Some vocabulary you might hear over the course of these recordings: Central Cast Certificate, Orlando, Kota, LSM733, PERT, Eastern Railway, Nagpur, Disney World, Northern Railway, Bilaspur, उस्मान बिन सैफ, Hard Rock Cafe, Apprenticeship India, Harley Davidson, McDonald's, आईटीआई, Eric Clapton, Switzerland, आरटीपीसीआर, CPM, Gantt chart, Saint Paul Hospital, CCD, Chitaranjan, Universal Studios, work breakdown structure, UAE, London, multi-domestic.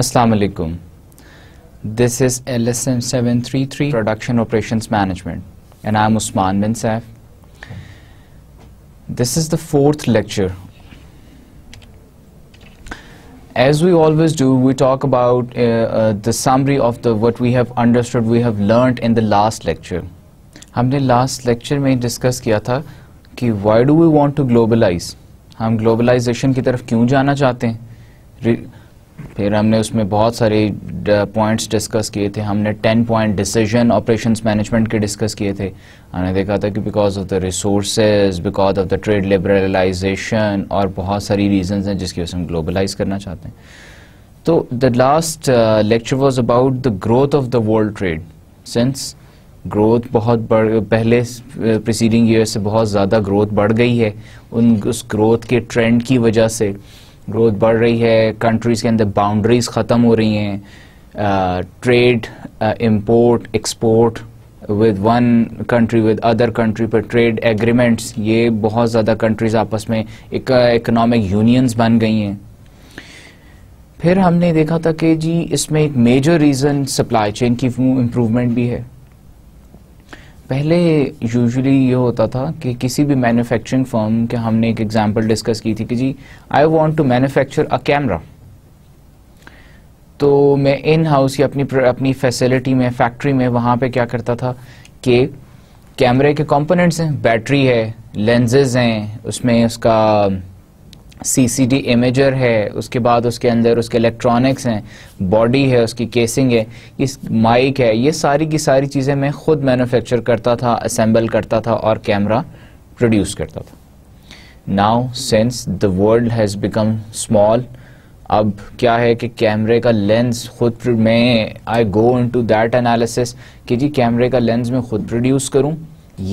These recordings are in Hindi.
अस्सलाम वालेकुम, this is LSM733 production operations management and I am उस्मान बिन सैफ. This is the fourth lecture. As we always do, we talk about the summary of the what we have understood, we have learnt in the last lecture. हमने last lecture में discuss किया था कि why do we want to globalize? हम globalization की तरफ क्यों जाना चाहते हैं? फिर हमने उसमें बहुत सारे points discuss किए थे. हमने 10-point decision operations management के discuss किए थे. हमने देखा था कि because of the resources, because of the trade liberalization और बहुत सारी reasons हैं जिसकी वजह से हम globalize करना चाहते हैं. तो the last lecture was about the growth of the world trade. Since growth बहुत पहले preceding year से बहुत ज़्यादा growth बढ़ गई है, उस growth के trend की वजह से ग्रोथ बढ़ रही है. कंट्रीज़ के अंदर बाउंड्रीज़ ख़त्म हो रही हैं. Trade, import, export with one country with other country पर ट्रेड एग्रीमेंट्स, ये बहुत ज़्यादा कंट्रीज़ आपस में इकोनॉमिक यूनियंस बन गई हैं. फिर हमने देखा था कि जी इसमें एक मेजर रीज़न सप्लाई चेन की इम्प्रूवमेंट भी है. पहले यूजुअली ये होता था कि किसी भी मैन्युफैक्चरिंग फर्म के, हमने एक एग्जांपल डिस्कस की थी कि जी I want to manufacture a camera, तो मैं इन हाउस या अपनी फैसिलिटी में, फैक्ट्री में, वहाँ पे क्या करता था कि कैमरे के कंपोनेंट्स हैं, बैटरी है, लेंसेज हैं, उसमें उसका CCD इमेजर है, उसके बाद उसके अंदर उसके इलेक्ट्रॉनिक्स हैं, बॉडी है, उसकी केसिंग है, इस माइक है, ये सारी की सारी चीज़ें मैं ख़ुद मैन्युफैक्चर करता था, असेंबल करता था और कैमरा प्रोड्यूस करता था. Now since the world has become small, अब क्या है कि कैमरे का लेंस खुद मैं, I go into that analysis कि जी कैमरे का लेंस मैं खुद प्रोड्यूस करूँ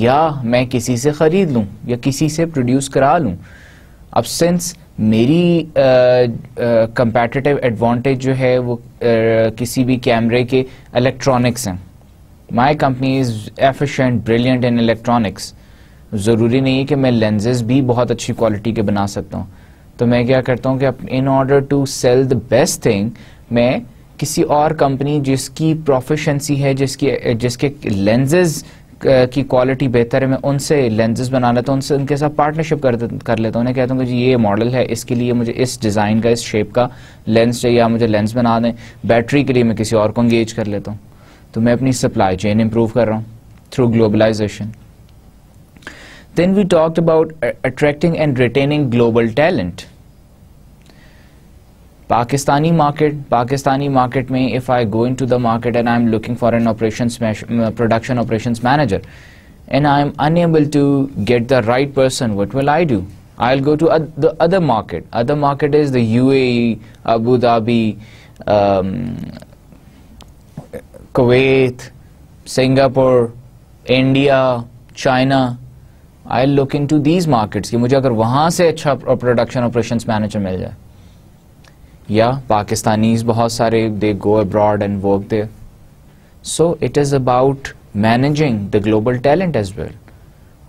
या मैं किसी से ख़रीद लूँ या किसी से प्रोड्यूस करा लूँ. अब सिंस मेरी कंपैटिटिव एडवांटेज जो है वो किसी भी कैमरे के इलेक्ट्रॉनिक्स हैं. My company is efficient, brilliant in electronics. ज़रूरी नहीं है कि मैं लेंसेज भी बहुत अच्छी क्वालिटी के बना सकता हूँ, तो मैं क्या करता हूँ कि in order to sell the best thing, मैं किसी और कंपनी जिसकी प्रोफिशेंसी है, जिसके लेंसेज की क्वालिटी बेहतर है, मैं उनसे लेंसेज बना लेता हूँ, उनसे उनके साथ पार्टनरशिप कर लेता हूँ. उन्हें कहता हूँ कि जी ये मॉडल है, इसके लिए मुझे इस डिज़ाइन का, इस शेप का लेंस चाहिए, या मुझे लेंस बना दें. बैटरी के लिए मैं किसी और को एंगेज कर लेता हूँ. तो मैं अपनी सप्लाई चेन इम्प्रूव कर रहा हूँ through globalization. Then we talked about attracting and retaining global talent. Pakistani market में if I go into the market and I am looking for an production operations manager and I am unable to get the right person, what will I do? I will go to the other market. Other market is the UAE, Abu Dhabi, Kuwait, Singapore, India, China. I will look into these markets कि मुझे अगर वहाँ से अच्छा प्रोडक्शन ऑपरेशंस मैनेजर मिल जाए. या पाकिस्तानीज बहुत सारे they go abroad and work there. So it is about managing the global talent as well.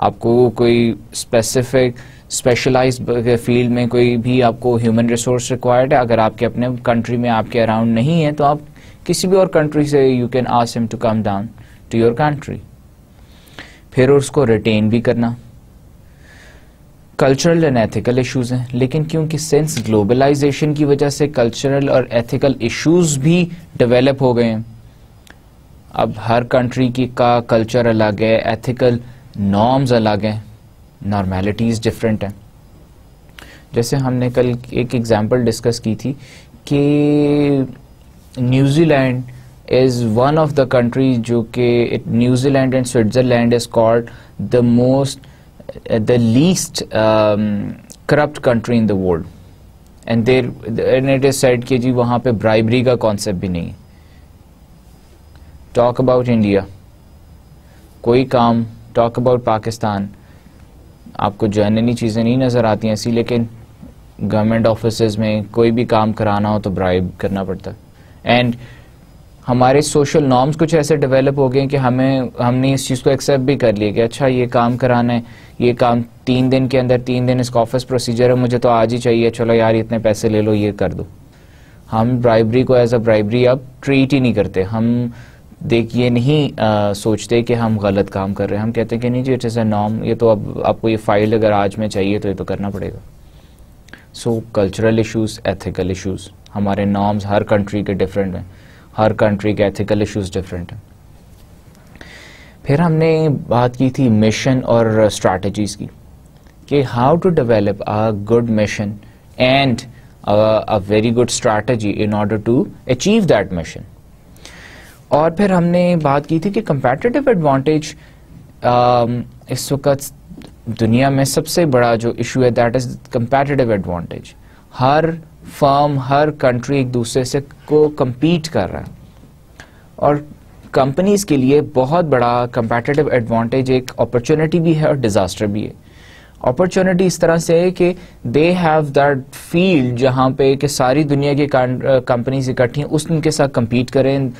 आपको कोई स्पेशलाइज्ड फील्ड में कोई भी आपको ह्यूमन रिसोर्स रिक्वायर्ड है, अगर आपके अपने कंट्री में आपके अराउंड नहीं है, तो आप किसी भी और कंट्री से you can ask him to come down to your country. फिर उसको रिटेन भी करना. कल्चरल एंड एथिकल इश्यूज़ हैं, लेकिन क्योंकि सेंस ग्लोबलाइजेशन की वजह से कल्चरल और एथिकल इश्यूज़ भी डेवलप हो गए हैं. अब हर कंट्री का कल्चर अलग है, एथिकल नॉर्म्स अलग हैं, नॉर्मेलिटीज़ डिफरेंट हैं. जैसे हमने कल एक एग्जांपल डिस्कस की थी कि New Zealand is one of the country जो कि New Zealand and Switzerland is called the most the least corrupt country in the world, and it is said कि जी वहाँ पे bribery का concept भी नहीं. Talk about India, कोई काम. Talk about Pakistan, आपको generally चीज़ें नहीं नज़र आती हैं ऐसी, लेकिन government offices में कोई भी काम कराना हो तो bribe करना पड़ता है. And हमारे सोशल नॉर्म्स कुछ ऐसे डेवलप हो गए कि हमने इस चीज़ को एक्सेप्ट भी कर लिया कि अच्छा ये काम कराना है, ये काम 3 दिन के अंदर, 3 दिन इसका ऑफिस प्रोसीजर है, मुझे तो आज ही चाहिए, चलो यार इतने पैसे ले लो, ये कर दो. हम ब्राइबरी को एज अ ब्राइबरी अब ट्रीट ही नहीं करते। हम देखिए नहीं सोचते कि हम गलत काम कर रहे हैं, हम कहते हैं कि नहीं जी इट इज़ अ नॉर्म, ये तो अब आपको ये फाइल अगर आज में चाहिए तो ये तो करना पड़ेगा। So cultural issues, ethical issues, हमारे नॉर्म्स हर कंट्री के डिफरेंट हैं, हर कंट्री के एथिकल इश्यूज डिफरेंट हैं। फिर हमने बात की थी मिशन और स्ट्रैटेजीज़ की कि how to develop a good mission and a very good strategy in order to achieve that mission. और फिर हमने बात की थी कि कंपेटिटिव एडवांटेज इस वक्त दुनिया में सबसे बड़ा जो इशू है दैट इज़ कंपेटिटिव एडवांटेज। हर फर्म हर कंट्री एक दूसरे से को कम्पीट कर रहा है और कंपनीज़ के लिए बहुत बड़ा कंपेटिटिव एडवांटेज एक अपॉर्चुनिटी भी है और डिज़ास्टर भी है। अपॉर्चुनिटी इस तरह से है कि दे हैव दैट फील्ड जहाँ पे कि सारी दुनिया की कंपनीज इकट्ठी हैं, उनके साथ कम्पीट करें।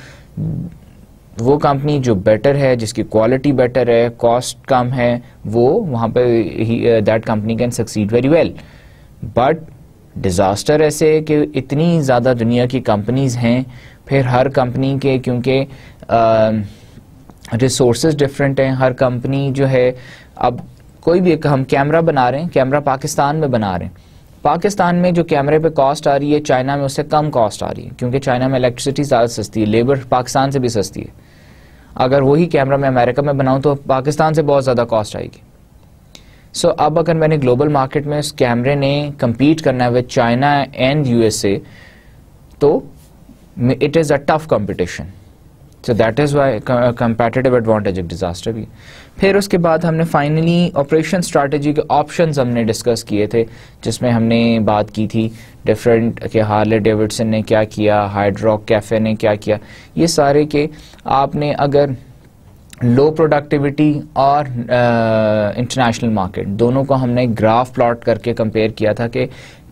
वो कंपनी जो बेटर है, जिसकी क्वालिटी बेटर है, कॉस्ट कम है, वो वहाँ पे that company can succeed very well. But disaster ऐसे है कि इतनी ज़्यादा दुनिया की कंपनीज़ हैं, फिर हर कंपनी के क्योंकि रिसोर्सेज डिफरेंट हैं, हर कंपनी जो है, अब कोई भी हम कैमरा बना रहे हैं, कैमरा पाकिस्तान में बना रहे हैं, पाकिस्तान में जो कैमरे पे कॉस्ट आ रही है चाइना में उससे कम कॉस्ट आ रही है क्योंकि चाइना में इलेक्ट्रिसिटी ज़्यादा सस्ती है, लेबर पाकिस्तान से भी सस्ती है। अगर वही कैमरा मैं अमेरिका में बनाऊं तो पाकिस्तान से बहुत ज़्यादा कॉस्ट आएगी। सो अब अगर मैंने ग्लोबल मार्केट में उस कैमरे ने कम्पीट करना है विद चाइना एंड USA तो it is a tough competition. So that is why competitive advantage एक डिज़ास्टर भी। फिर उसके बाद हमने फाइनली ऑपरेशन स्ट्रैटेजी के ऑप्शंस हमने डिस्कस किए थे, जिसमें हमने बात की थी डिफरेंट के हार्ले डेविडसन ने क्या किया, हार्ड रॉक कैफ़े ने क्या किया, ये सारे के आपने अगर लो प्रोडक्टिविटी और इंटरनेशनल मार्केट दोनों को हमने ग्राफ प्लॉट करके कंपेयर किया था कि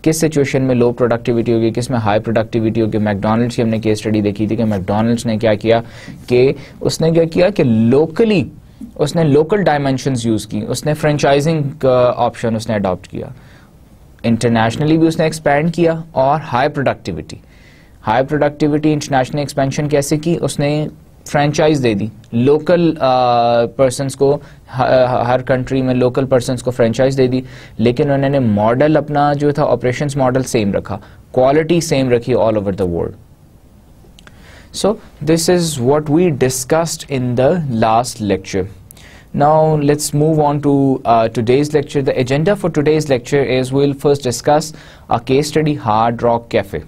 किस सिचुएशन में लो प्रोडक्टिविटी होगी, किस में हाई प्रोडक्टिविटी होगी। मैकडोनल्ड्स की हमने केस स्टडी देखी थी कि मैकडोनल्ड्स ने क्या किया कि उसने क्या किया कि लोकली उसने लोकल डायमेंशंस यूज़ की, उसने फ्रेंचाइजिंग का ऑप्शन उसने अडॉप्ट किया, इंटरनेशनली भी उसने एक्सपैंड किया और हाई प्रोडक्टिविटी इंटरनेशनल एक्सपेंशन कैसे की, उसने फ्रेंचाइज दे दी लोकल पर्सनस को, हर कंट्री में लोकल पर्सनस को फ्रेंचाइज दे दी। लेकिन उन्होंने मॉडल अपना जो था ऑपरेशंस मॉडल सेम रखा, क्वालिटी सेम रखी all over the world. So this is what we discussed in the last lecture. Now let's move on to today's lecture. The agenda for today's lecture is we'll first discuss a case study, Hard Rock Cafe.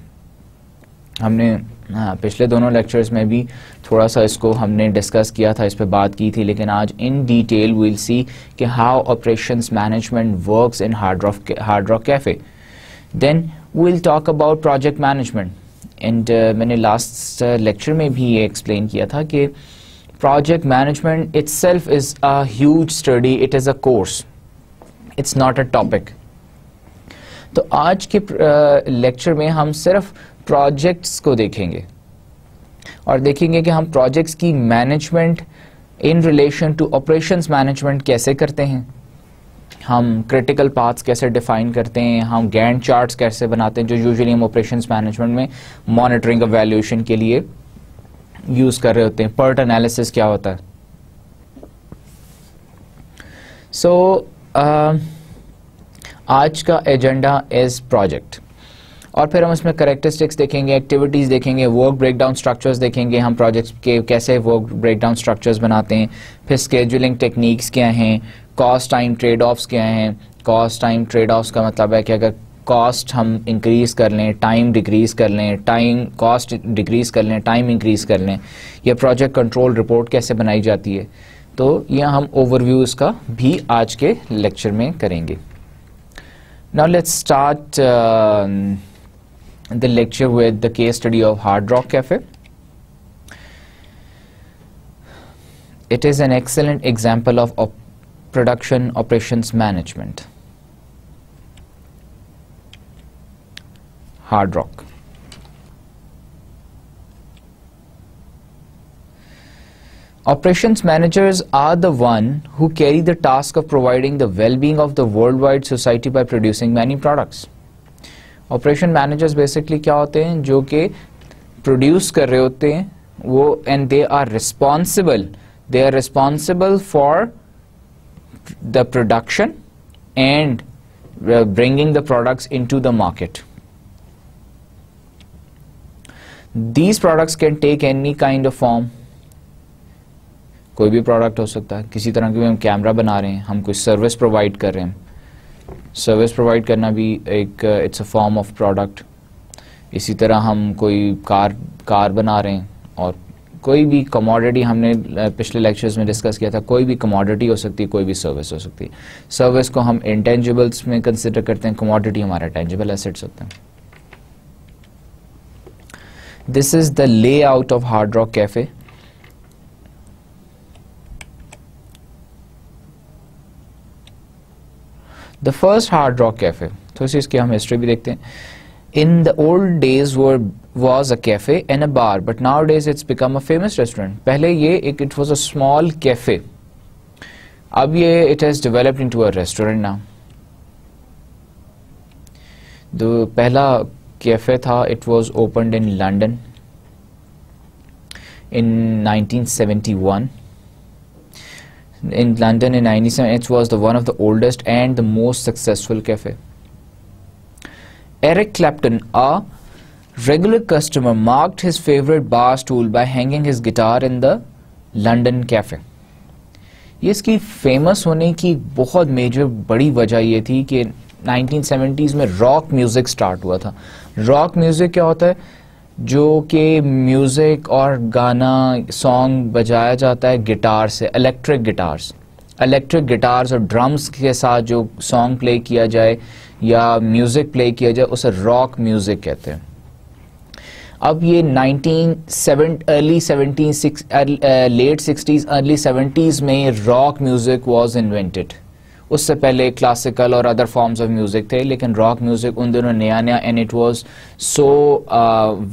हमने पिछले दोनों लेक्चर्स में भी थोड़ा सा इसको हमने डिस्कस किया था, इस पर बात की थी, लेकिन आज इन डिटेल वील सी कि how operations management works in Hard Rock Cafe. Then we'll talk about project management and मैंने लास्ट लेक्चर में भी ये एक्सप्लेन किया था कि project management itself is a huge study, it is a course, it's not a topic. तो आज के लेक्चर में हम सिर्फ प्रोजेक्ट्स को देखेंगे और देखेंगे कि हम प्रोजेक्ट्स की management in relation to operations management कैसे करते हैं, हम क्रिटिकल पाथ्स कैसे डिफाइन करते हैं, हम गैंट चार्ट्स कैसे बनाते हैं जो यूजुअली हम ऑपरेशंस मैनेजमेंट में मॉनिटरिंग एवैल्यूएशन के लिए यूज़ कर रहे होते हैं, पर्ट एनालिसिस क्या होता है। सो आज का एजेंडा इज़ प्रोजेक्ट और फिर हम इसमें करेक्टरिस्टिक्स देखेंगे, एक्टिविटीज़ देखेंगे, वर्क ब्रेकडाउन स्ट्रक्चर्स देखेंगे, हम प्रोजेक्ट्स के कैसे वर्क ब्रेकडाउन स्ट्रक्चर्स बनाते हैं, फिर स्केड्यूलिंग टेक्निक्स क्या हैं, कॉस्ट टाइम ट्रेड ऑफ्स क्या हैं। कॉस्ट टाइम ट्रेड ऑफ्स का मतलब है कि अगर कॉस्ट हम इंक्रीज़ कर लें, टाइम डिक्रीज़ कर लें, टाइम कॉस्ट डिक्रीज़ कर लें, टाइम इंक्रीज़ कर लें, या प्रोजेक्ट कंट्रोल रिपोर्ट कैसे बनाई जाती है। तो यह हम ओवरव्यू इसका भी आज के लेक्चर में करेंगे। Now let's start the lecture with the case study of Hard Rock Cafe. It is an excellent example of production operations management. Hard Rock. Operations managers are the one who carry the task of providing the well-being of the worldwide society by producing many products. Operation managers basically क्या होते हैं, जो कि प्रोड्यूस कर रहे होते हैं वो, and they are responsible for the production and bringing the products into the market. These products can take any kind of form. कोई भी प्रोडक्ट हो सकता है, किसी तरह की हम कैमरा बना रहे हैं, हम कोई सर्विस प्रोवाइड कर रहे हैं, सर्विस प्रोवाइड करना भी एक it's a form of product. इसी तरह हम कोई कार बना रहे हैं, और कोई भी कमोडिटी हमने पिछले लेक्चर्स में डिस्कस किया था, कोई भी कमोडिटी हो सकती है, कोई भी सर्विस हो सकती है. सर्विस को हम इंटेंजिबल्स में कंसिडर करते हैं, कमोडिटी हमारा टेंजिबल एसेट्स होते हैं. This is the layout of Hard Rock Cafe. The first Hard Rock Cafe, थोड़ी सी इसकी हम हिस्ट्री भी देखते हैं. In the old days was a cafe and a bar, but nowadays it's become a famous restaurant. पहले ये it was a small cafe. अब ये it has developed into a restaurant now. The पहला cafe था, it was opened in London in 1971. In London in 1971, it was the one of the oldest and the most successful cafe. Eric Clapton, a regular customer, marked his favorite bar stool by hanging his guitar in the London cafe. ये इसकी फेमस होने की बहुत मेजर बड़ी वजह ये थी कि 1970s में रॉक म्यूज़िक स्टार्ट हुआ था. रॉक म्यूज़िक क्या होता है, जो कि म्यूज़िक और गाना सॉन्ग बजाया जाता है गिटार से, इलेक्ट्रिक गिटार्स और ड्रम्स के साथ जो सॉन्ग प्ले किया जाए या म्यूज़िक प्ले किया जाए उसे रॉक म्यूज़िक कहते हैं. अब ये लेट 60s अर्ली 70s में रॉक म्यूज़िक वाज इन्वेंटेड. उससे पहले क्लासिकल और अदर फॉर्म्स ऑफ म्यूज़िक थे, लेकिन रॉक म्यूज़िक उन दिनों नया and it was so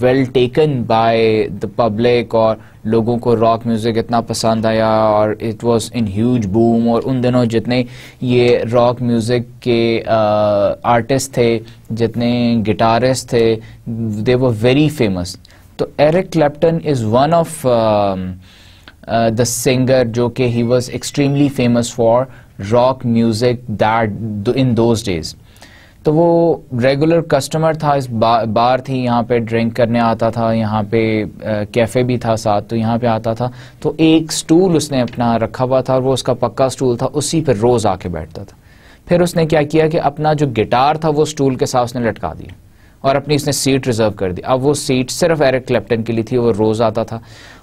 well taken by the public, और लोगों को रॉक म्यूज़िक इतना पसंद आया और it was in huge boom. और उन दिनों जितने ये रॉक म्यूज़िक के आर्टिस्ट थे, जितने गिटारिस्ट थे, दे वर वेरी फेमस. तो Eric Clapton is one of the singer जो कि he was extremely famous for rock music that in those days. तो वो रेगुलर कस्टमर था, इस बार थी, यहाँ पे ड्रिंक करने आता था, यहाँ पे कैफ़े भी था साथ, तो यहाँ पे आता था. तो एक स्टूल उसने अपना रखा हुआ था और वो उसका पक्का स्टूल था, उसी पे रोज़ आके बैठता था. फिर उसने क्या किया कि अपना जो गिटार था वो स्टूल के साथ उसने लटका दिया और अपनी उसने सीट रिज़र्व कर दी. अब वो सीट सिर्फ एरिक क्लैप्टन के लिए थी, वो रोज़ आता था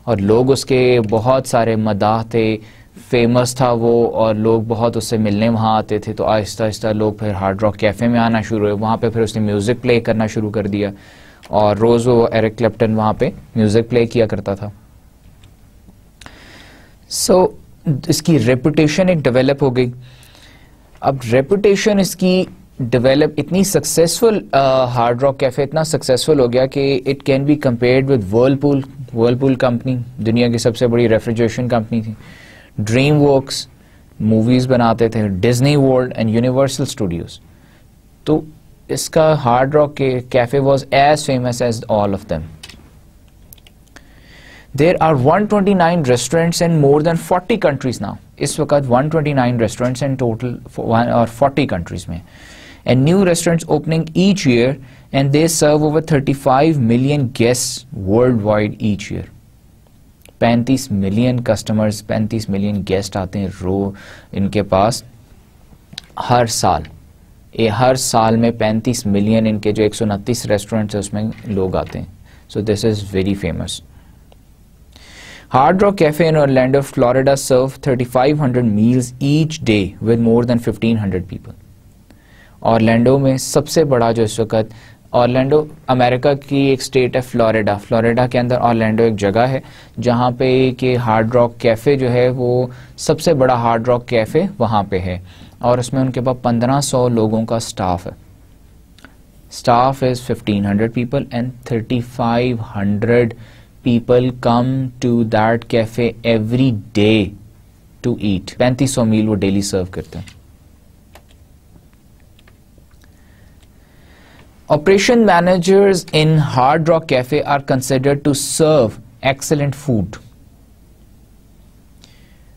और लोग उसके बहुत सारे मदाह थे, फेमस था वो, और लोग बहुत उससे मिलने वहाँ आते थे. तो आहिस्ता आहिस्ता लोग फिर हार्ड रॉक कैफ़े में आना शुरू हुए, वहाँ पे फिर उसने म्यूज़िक प्ले करना शुरू कर दिया और रोज़ वो एरिक क्लैप्टन वहाँ पे म्यूज़िक प्ले किया करता था. सो इसकी रेपुटेशन एक डेवलप हो गई. अब रेपुटेशन इसकी डेवलप इतनी सक्सेसफुल, हार्ड रॉक कैफ़े इतना सक्सेसफुल हो गया कि it can be compared with Whirlpool. Whirlpool company दुनिया की सबसे बड़ी रेफ्रिजरेशन कंपनी थी. ड्रीम वर्क्स मूवीज़ बनाते थे, Disney World and Universal Studios. तो इसका हार्ड रॉक के cafe was as famous as all of them. There are 129 restaurants in more than 40 countries now. इस वक्त 129 रेस्टोरेंट्स इन टोटल और 40 कंट्रीज़ में, and new restaurants opening each year, and they serve over 35 million guest world wide each year. 35 million customers, 35 million guest आते हैं इनके पास हर साल. ये हर साल में 35 मिलियन इनके जो 129 रेस्टोरेंट्स हैं उसमें लोग आते हैं. So this is very famous. Hard Rock Cafe in Orlando Florida serve 3500 meals each day with more than 1500 people. Orlando में सबसे बड़ा जो इस वक्त, ऑरलैंडो अमेरिका की एक स्टेट है, फ्लोरिडा के अंदर ऑरलैंडो एक जगह है जहाँ पे कि हार्ड रॉक कैफ़े जो है वो सबसे बड़ा हार्ड रॉक कैफ़े वहाँ पे है, और उसमें उनके पास 1500 लोगों का स्टाफ है. Staff is 1500 people and 3500 people come to that cafe every day to eat. 3500 meal वो डेली सर्व करते हैं. Operation managers in Hard Rock Cafe are considered to serve excellent food.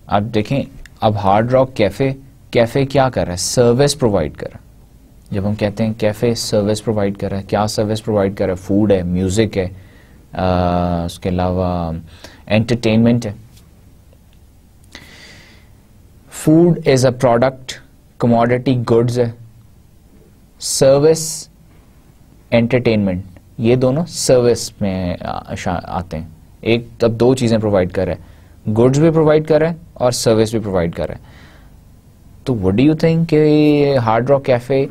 आप देखें अब हार्ड रॉक कैफे क्या कर रहा है, सर्विस प्रोवाइड कर रहा है। जब हम कहते हैं कैफे सर्विस प्रोवाइड कर रहा है, क्या सर्विस प्रोवाइड कर रहा है? फूड है, म्यूजिक है, उसके अलावा एंटरटेनमेंट है। Food is a product, commodity goods है। सर्विस, एंटरटेनमेंट, ये दोनों सर्विस में आते हैं। एक तब दो चीजें प्रोवाइड कर रहा है, गुड्स भी प्रोवाइड कर रहा है और सर्विस भी प्रोवाइड कर रहा है। तो व्हाट डू यू थिंक कि हार्ड रॉक कैफे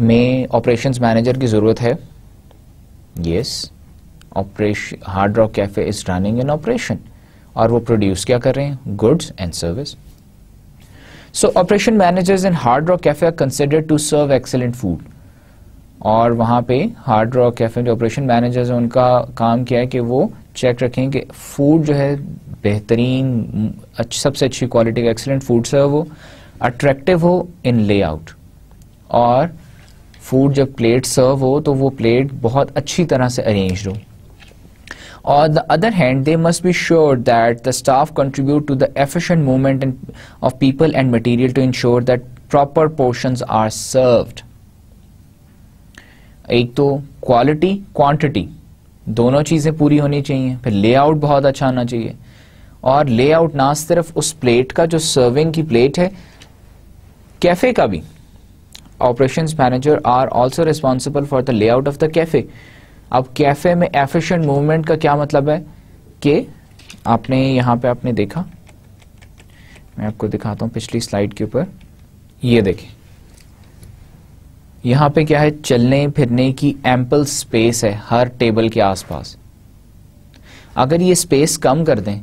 में ऑपरेशंस मैनेजर की जरूरत है? Yes, Hard Rock Cafe is running an operation और वो प्रोड्यूस क्या कर रहे हैं? Goods and service. So operation managers in Hard Rock Cafe are considered to serve excellent food. और वहाँ पे हार्ड रॉक कैफे जो ऑपरेशन मैनेजर्स हैं उनका काम क्या है कि वो चेक रखें कि फूड जो है बेहतरीन, सबसे अच्छी क्वालिटी का एक्सेलेंट फूड सर्व हो, अट्रैक्टिव हो इन लेआउट, और फूड जब प्लेट सर्व हो तो वो प्लेट बहुत अच्छी तरह से अरेंज्ड हो। On the other hand they must be sure that the staff contribute to the efficient movement of people and material to ensure that proper portions are served. एक तो क्वालिटी, क्वांटिटी, दोनों चीज़ें पूरी होनी चाहिए। फिर लेआउट बहुत अच्छा आना चाहिए, और लेआउट ना सिर्फ उस प्लेट का जो सर्विंग की प्लेट है कैफे का भी। Operations manager are also responsible for the layout of the cafe. अब कैफे में एफिशिएंट मूवमेंट का क्या मतलब है कि आपने यहाँ पे आपने देखा, मैं आपको दिखाता हूँ पिछली स्लाइड के ऊपर, ये देखें यहाँ पे क्या है, चलने फिरने की एम्पल स्पेस है हर टेबल के आसपास। अगर ये स्पेस कम कर दें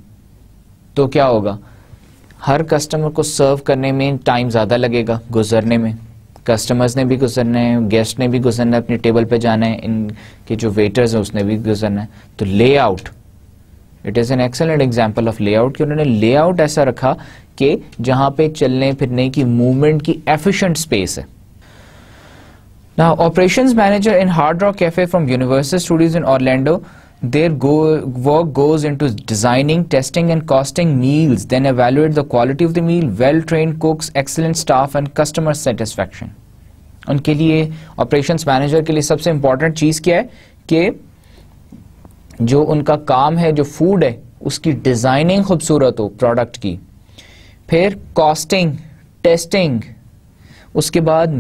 तो क्या होगा, हर कस्टमर को सर्व करने में टाइम ज़्यादा लगेगा, गुजरने में, कस्टमर्स ने भी गुजरना है, गेस्ट ने भी गुजरना है, अपने टेबल पे जाना है, इनके जो वेटर्स हैं उसने भी गुजरना है। तो layout, it is an excellent example of layout कि उन्होंने लेआउट ऐसा रखा कि जहाँ पे चलने फिरने की मूवमेंट की एफिशिएंट स्पेस है। Now, operations manager in Hard Rock Cafe from Universal Studios in Orlando, their work goes into designing, testing and costing meals, then evaluate the quality of the meal, well-trained cooks, excellent staff and customer satisfaction. उनके लिए operations manager के लिए सबसे important चीज़ क्या है कि जो उनका काम है, जो food है, उसकी designing खूबसूरत हो product की, फिर costing, testing, उसके बाद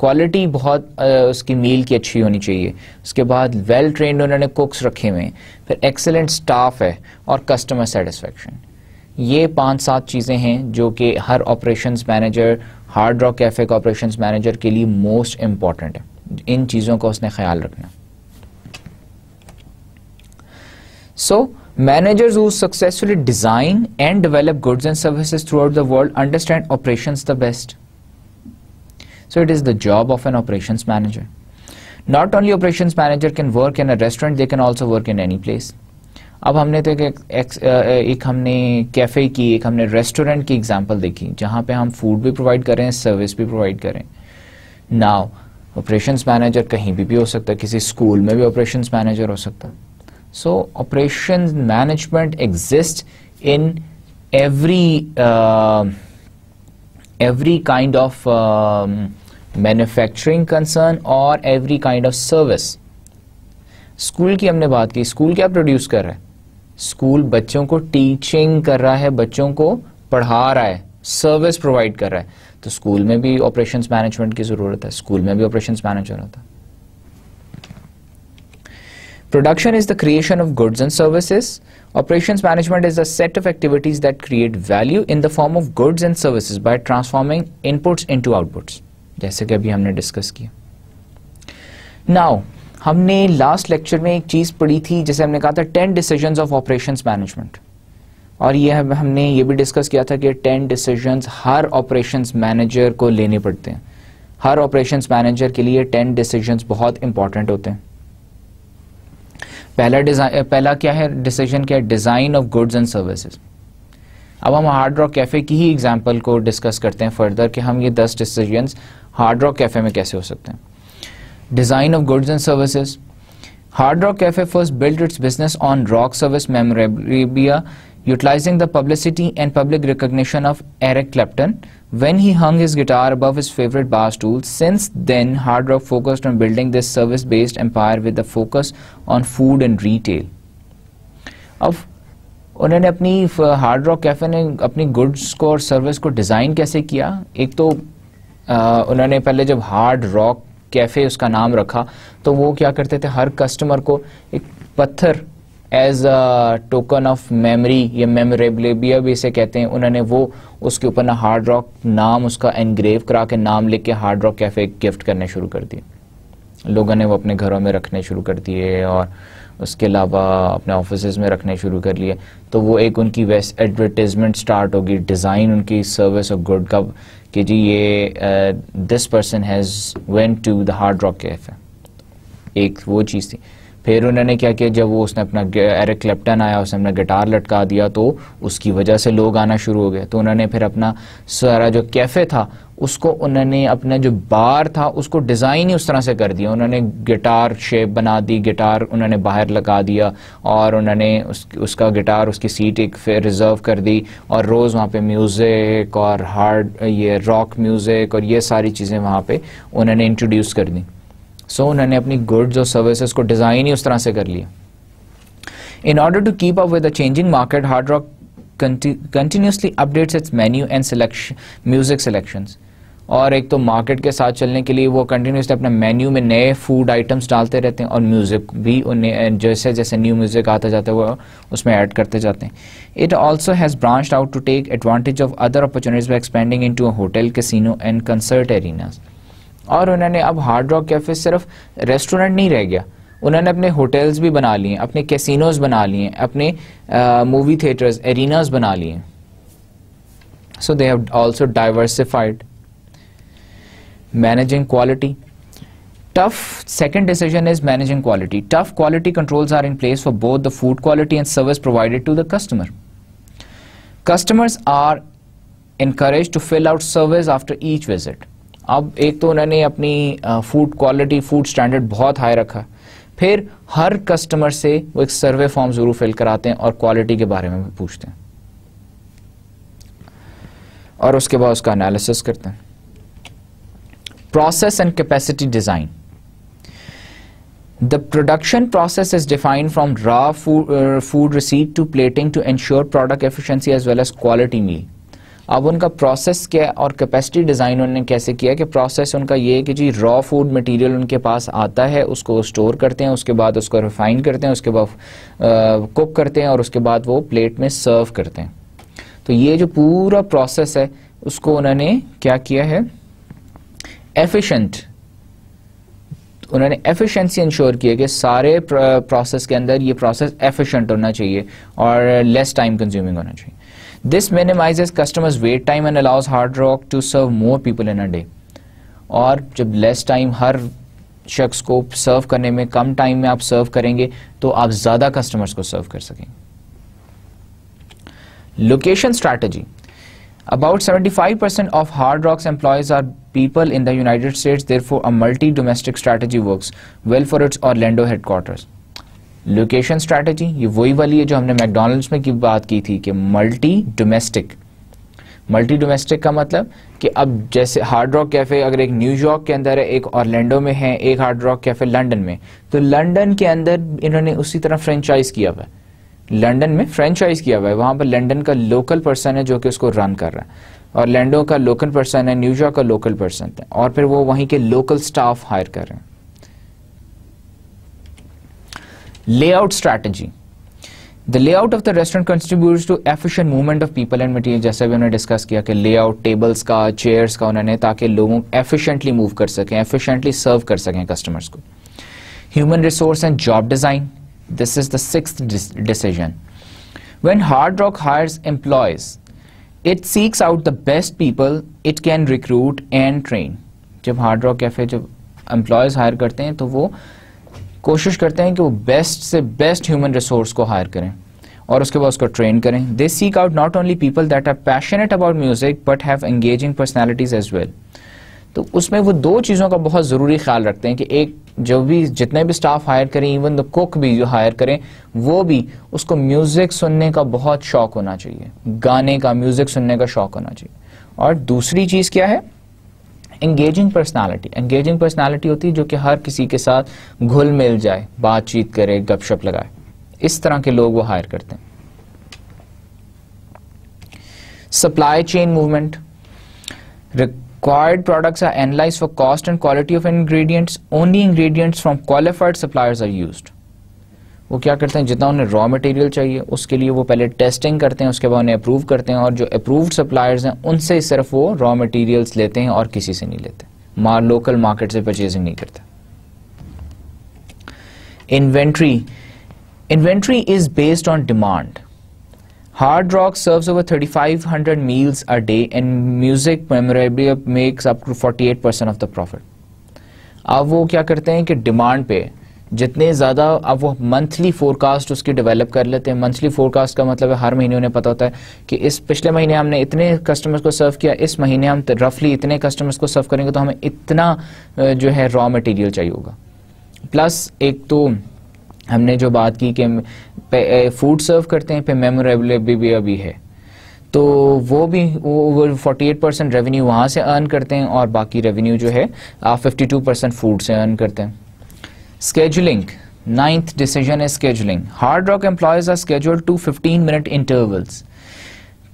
क्वालिटी बहुत उसकी मील की अच्छी होनी चाहिए, उसके बाद वेल ट्रेंड उन्होंने कुक्स रखे हुए हैं, फिर एक्सेलेंट स्टाफ है और कस्टमर सेटिस्फेक्शन। ये 5-7 चीज़ें हैं जो कि हर operations manager, Hard Rock Cafe का ऑपरेशंस मैनेजर के लिए मोस्ट इम्पॉर्टेंट है, इन चीज़ों का उसने ख्याल रखना। सो Managers who successfully design and develop goods and services throughout the world understand operations the best. So it is the job of an operations manager. Not only operations manager can work in a restaurant, they can also work in any place. अब हमने तो एक हमने कैफ़े की, एक हमने रेस्टोरेंट की एग्जांपल देखी जहाँ पे हम फूड भी प्रोवाइड कर रहे हैं, सर्विस भी प्रोवाइड कर रहे हैं। नाउ ऑपरेशंस मैनेजर कहीं भी हो सकता है, किसी स्कूल में भी ऑपरेशंस मैनेजर हो सकता है। So operations management exist in every kind of manufacturing concern और every kind of service। School की हमने बात की, स्कूल क्या प्रोड्यूस कर रहा है? स्कूल बच्चों को टीचिंग कर रहा है, बच्चों को पढ़ा रहा है, सर्विस प्रोवाइड कर रहा है। तो स्कूल में भी ऑपरेशंस मैनेजमेंट की ज़रूरत है, स्कूल में भी ऑपरेशंस मैनेजर होता है। Production is the creation of goods and services. Operations management is a set of activities that create value in the form of goods and services by transforming inputs into outputs, जैसे कि अभी हमने डिस्कस किया। Now, हमने लास्ट लेक्चर में एक चीज़ पढ़ी थी, जैसे हमने कहा था 10 decisions of operations management, और ये हमने ये भी डिस्कस किया था कि 10 decisions हर operations manager को लेने पड़ते हैं। हर operations manager के लिए 10 decisions बहुत important होते हैं। पहला क्या है डिसीजन, क्या है? Design of goods and services. अब हम हार्ड रॉक कैफ़े की ही एग्जांपल को डिस्कस करते हैं फर्दर कि हम ये 10 डिसीजंस हार्ड रॉक कैफ़े में कैसे हो सकते हैं। design of goods and services. Hard Rock Cafe first built its business on rock service memorabilia, utilizing the publicity and public recognition of Eric Clapton when he hung his guitar above his favorite bar stool. Since then, Hard Rock focused on building this service-based empire with a focus on food and retail. अब उन्होंने अपनी हार्ड रॉक कैफे ने अपनी गुड्स को और सर्विस को डिज़ाइन कैसे किया. एक तो उन्होंने पहले जब हार्ड रॉक कैफ़े उसका नाम रखा तो वो क्या करते थे, हर कस्टमर को एक पत्थर as a token of memory या मेमोरेबिलिया भी इसे कहते हैं, उन्होंने वो उसके ऊपर ना हार्ड रॉक नाम उसका एनग्रेव करा के नाम लिख के हार्ड रॉक कैफ़े गिफ्ट करने शुरू कर दिए. लोगों ने वो अपने घरों में रखने शुरू कर दिए और उसके अलावा अपने ऑफिस में रखने शुरू कर लिए. तो वो एक उनकी वेस्ट एडवर्टाइजमेंट स्टार्ट होगी, डिज़ाइन उनकी सर्विस और गुड का कि जी ये this person has went to the Hard Rock Cafe. एक वो चीज़ थी. फिर उन्होंने क्या किया, जब वो उसने अपना एरिक क्लैप्टन आया उसने अपना गिटार लटका दिया तो उसकी वजह से लोग आना शुरू हो गए. तो उन्होंने फिर अपना सारा जो कैफ़े था उसको उन्होंने अपना जो बार था उसको डिज़ाइन ही उस तरह से कर दिया. उन्होंने गिटार शेप बना दी, गिटार उन्होंने बाहर लगा दिया और उन्होंने उसका गिटार उसकी सीट एक फिर रिज़र्व कर दी और रोज़ वहाँ पे म्यूज़िक और हार्ड ये रॉक म्यूज़िक और ये सारी चीज़ें वहाँ पे उन्होंने इंट्रोड्यूस कर दी. सो उन्होंने अपनी गुड्स और सर्विसेज को डिज़ाइन ही उस तरह से कर लिया. In order to keep up with the changing market, Hard Rock continuously updates its menu and selection music selections. और एक तो मार्केट के साथ चलने के लिए वो कंटिन्यूसली अपने मेन्यू में नए फूड आइटम्स डालते रहते हैं और म्यूज़िक भी उन्हें जैसे जैसे न्यू म्यूज़िक आता जाता है वो उसमें ऐड करते जाते हैं. It also has branched out to take advantage of other opportunities by expanding into a hotel, casino and concert arenas. और उन्होंने अब हार्ड रॉक कैफ़े सिर्फ रेस्टोरेंट नहीं रह गया, उन्होंने अपने होटल्स भी बना लिए, अपने कैसीनोज बना लिए, अपने मूवी थिएटर्स एरिनाज बना लिए. So they have also diversified. Managing quality. Tough second decision is managing quality. Tough quality controls are in place for both the food quality and service provided to the customer. Customers are encouraged to fill out surveys after each visit. अब एक तो उन्होंने अपनी फूड क्वालिटी फूड स्टैंडर्ड बहुत हाई रखा, फिर हर कस्टमर से वो एक सर्वे फॉर्म जरूर फिल कराते हैं और क्वालिटी के बारे में भी पूछते हैं और उसके बाद उसका एनालिसिस करते हैं. Process and capacity design. The production process is defined from raw food receipt to plating to ensure product efficiency as well as quality meal. अब उनका प्रोसेस क्या और कैपेसिटी डिज़ाइन उन्होंने कैसे किया कि प्रोसेस उनका ये है कि जी रॉ फूड मटेरियल उनके पास आता है, उसको स्टोर करते हैं, उसके बाद उसको रिफाइन करते हैं, उसके बाद कुक करते हैं और उसके बाद वो प्लेट में सर्व करते हैं. तो ये जो पूरा प्रोसेस है उसको उन्होंने क्या किया है, एफिशिएंट. उन्होंने एफिशिएंसी इंश्योर की है कि सारे प्रोसेस के अंदर ये प्रोसेस एफिशिएंट होना चाहिए और लेस टाइम कंज्यूमिंग होना चाहिए. This minimises customers wait time and allows Hard Rock to serve more people in a day. और जब लेस टाइम हर शख्स को सर्व करने में कम टाइम में आप सर्व करेंगे तो आप ज़्यादा कस्टमर्स को सर्व कर सकेंगे. Location strategy. About 75% of Hard Rock's employees are people in the United States. Therefore, a multi-domestic strategy works well for its Orlando headquarters. Location strategy ये वही वाली है जो हमने McDonald's में की बात की थी कि multi-domestic का मतलब कि अब जैसे Hard Rock Cafe अगर एक न्यूयॉर्क के अंदर है, एक Orlando में है, एक Hard Rock Cafe लंदन में, तो लंदन के अंदर इन्होंने उसी तरह फ्रेंचाइज किया हुआ है. लंदन में फ्रेंचाइज किया हुआ है, वहाँ पर लंदन का लोकल पर्सन है जो कि उसको रन कर रहा है और लैंडो का लोकल पर्सन है, न्यूयॉर्क का लोकल पर्सन है और फिर वो वहीं के लोकल स्टाफ हायर कर रहे हैं. Layout strategy. The layout of the restaurant contributes to efficient movement of people and material. जैसा भी उन्होंने डिस्कस किया कि लेआउट टेबल्स का चेयर्स का उन्होंने, ताकि लोगों एफिशिएंटली मूव कर सकें, एफिशिएंटली सर्व कर सकें कस्टमर्स को. Human resource and job design. This is the sixth decision. When Hard Rock hires employees, it seeks out the best people it can recruit and train. जब Hard Rock Cafe जब employees hire करते हैं तो वो कोशिश करते हैं कि वो best से best human resource को hire करें और उसके बाद उसको train करें. They seek out not only people that are passionate about music but have engaging personalities as well. तो उसमें वो दो चीज़ों का बहुत ज़रूरी ख्याल रखते हैं कि एक जितने भी स्टाफ हायर करें, इवन द कुक भी जो हायर करें, वो भी उसको म्यूज़िक सुनने का बहुत शौक़ होना चाहिए, गाने का, म्यूज़िक सुनने का शौक़ होना चाहिए। और दूसरी चीज़ क्या है, एंगेजिंग पर्सनालिटी। एंगेजिंग पर्सनालिटी होती है जो कि हर किसी के साथ घुल मिल जाए, बातचीत करे, गपशप लगाए, इस तरह के लोग वो हायर करते हैं। Supply chain movement, required products are analyzed for cost and quality of ingredients, only ingredients from qualified suppliers are used। वो क्या करते हैं, जितना उन्हें रॉ मटेरियल चाहिए उसके लिए वो पहले टेस्टिंग करते हैं, उसके बाद उन्हें अप्रूव करते हैं, और जो अप्रूव्ड सप्लायर्स हैं उनसे सिर्फ वो रॉ मटेरियल्स लेते हैं और किसी से नहीं लेते, लोकल मार्केट से परचेजिंग नहीं करते। Inventory is based on demand. Hard Rock serves over 3,500 meals a day and music memorabilia makes up to 48% of the profit। अब वो क्या करते हैं कि डिमांड पे जितने ज़्यादा, अब वो मंथली फोरकास्ट उसकी डेवलप कर लेते हैं। मंथली फोरकास्ट का मतलब है हर महीने उन्हें पता होता है कि इस पिछले महीने हमने इतने कस्टमर्स को सर्व किया, इस महीने हम रफली इतने कस्टमर्स को सर्व करेंगे, तो हमें इतना जो है रॉ मटेरियल चाहिए होगा। प्लस एक तो हमने जो बात की कि फूड सर्व करते हैं, पे मेमोरेबिलिया भी है, तो वो भी 48% रेवेन्यू वहाँ से अर्न करते हैं और बाकी रेवेन्यू जो है 52% फूड से अर्न करते हैं। स्केजुलिंग, 9th डिसीजन है scheduling. Hard rock employees are scheduled to 15-minute intervals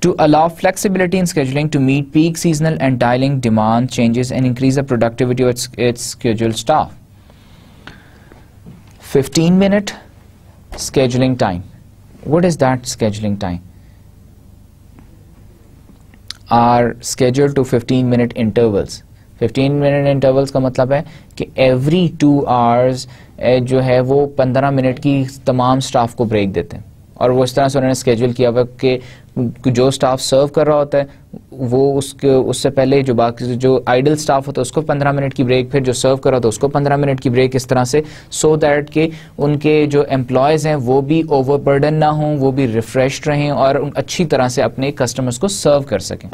to allow flexibility in scheduling to meet peak seasonal and dialling demand changes and increase the productivity of its scheduled staff. 15-minute scheduling time. What is that scheduling time? Are scheduled to 15-minute intervals. 15-minute intervals का मतलब है कि every 2 hours जो है वो 15 मिनट की तमाम स्टाफ को ब्रेक देते हैं, और वो इस तरह से उन्होंने स्केड्यूल किया हुआ कि जो स्टाफ सर्व कर रहा होता है वो उससे पहले जो बाकी जो आइडल स्टाफ होता है उसको 15 मिनट की ब्रेक, फिर जो सर्व कर रहा होता है उसको 15 मिनट की ब्रेक, इस तरह से, सो दैट के उनके जो एम्प्लॉयज़ हैं वो भी ओवरबर्डन ना हों, वो भी रिफ्रेश रहें और अच्छी तरह से अपने कस्टमर्स को सर्व कर सकें।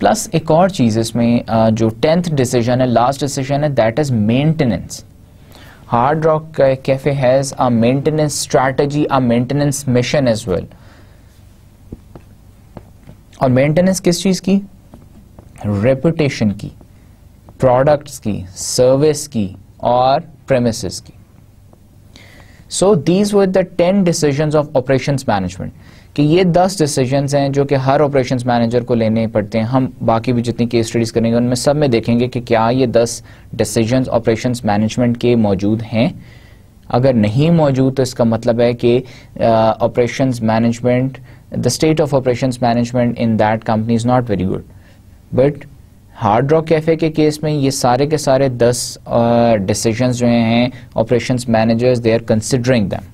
प्लस एक और चीज़ इसमें जो 10th डिसीजन है, लास्ट डिसीजन है, that is maintenance. Hard Rock Cafe has a maintenance strategy, a maintenance mission as well। और maintenance किस चीज़ की? Reputation की, products की, service की और premises की। So these were the 10 decisions of operations management। कि ये 10 डिसीजंस हैं जो कि हर ऑपरेशंस मैनेजर को लेने पड़ते हैं। हम बाकी भी जितनी केस स्टडीज़ करेंगे उनमें सब में देखेंगे कि क्या ये 10 डिसीजंस ऑपरेशंस मैनेजमेंट के मौजूद हैं। अगर नहीं मौजूद तो इसका मतलब है कि operations management, the state of operations management in that company is not very good. But Hard Rock Cafe के केस में ये सारे के सारे 10 डिसीजंस जो हैं operations managers, they are considering them.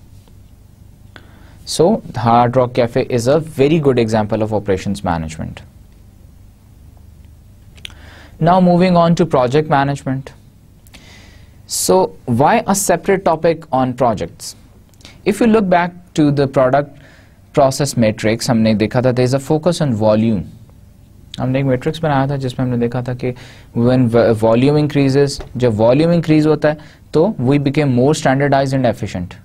So, Hard Rock Cafe is a very good example of operations management. Now moving on to project management. So, why a separate topic on projects? If you look back to the product process matrix, हमने देखा था there is a focus on volume। हमने एक मैट्रिक्स बनाया था जिसमें हमने देखा था कि when volume increases, जब volume increase होता है तो we became more standardized and efficient।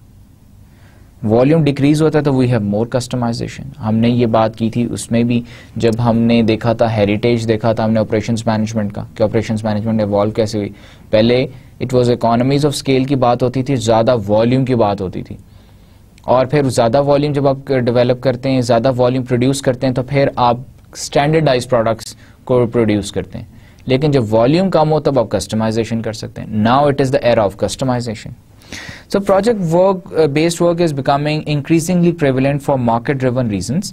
Volume decrease होता है तो वी हैव मोर कस्टमाइजेशन। हमने ये बात की थी उसमें भी, जब हमने देखा था हेरिटेज, देखा था हमने ऑपरेशंस मैनेजमेंट का कि ऑपरेशंस मैनेजमेंट इवॉल्व कैसे हुई। पहले it was economies of scale की बात होती थी, ज़्यादा वॉल्यूम की बात होती थी, और फिर ज़्यादा वॉल्यूम जब आप डेवलप करते हैं, ज़्यादा वॉल्यूम प्रोड्यूस करते हैं, तो फिर आप स्टैंडर्डाइज प्रोडक्ट्स को प्रोड्यूस करते हैं। लेकिन जब वॉल्यूम कम हो तब आप कस्टमाइजेशन कर सकते हैं। Now it is the era of customization. So project work based work is becoming increasingly prevalent for market driven reasons,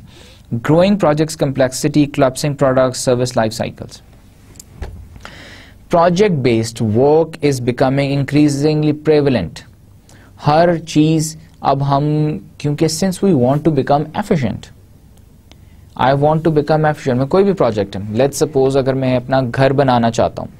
growing projects complexity, collapsing products service life cycles। Project based work is becoming increasingly prevalent। हर चीज़ अब हम, क्योंकि since we want to become efficient, I want to become efficient। मैं कोई भी project है, let's suppose अगर मैं अपना घर बनाना चाहता हूँ,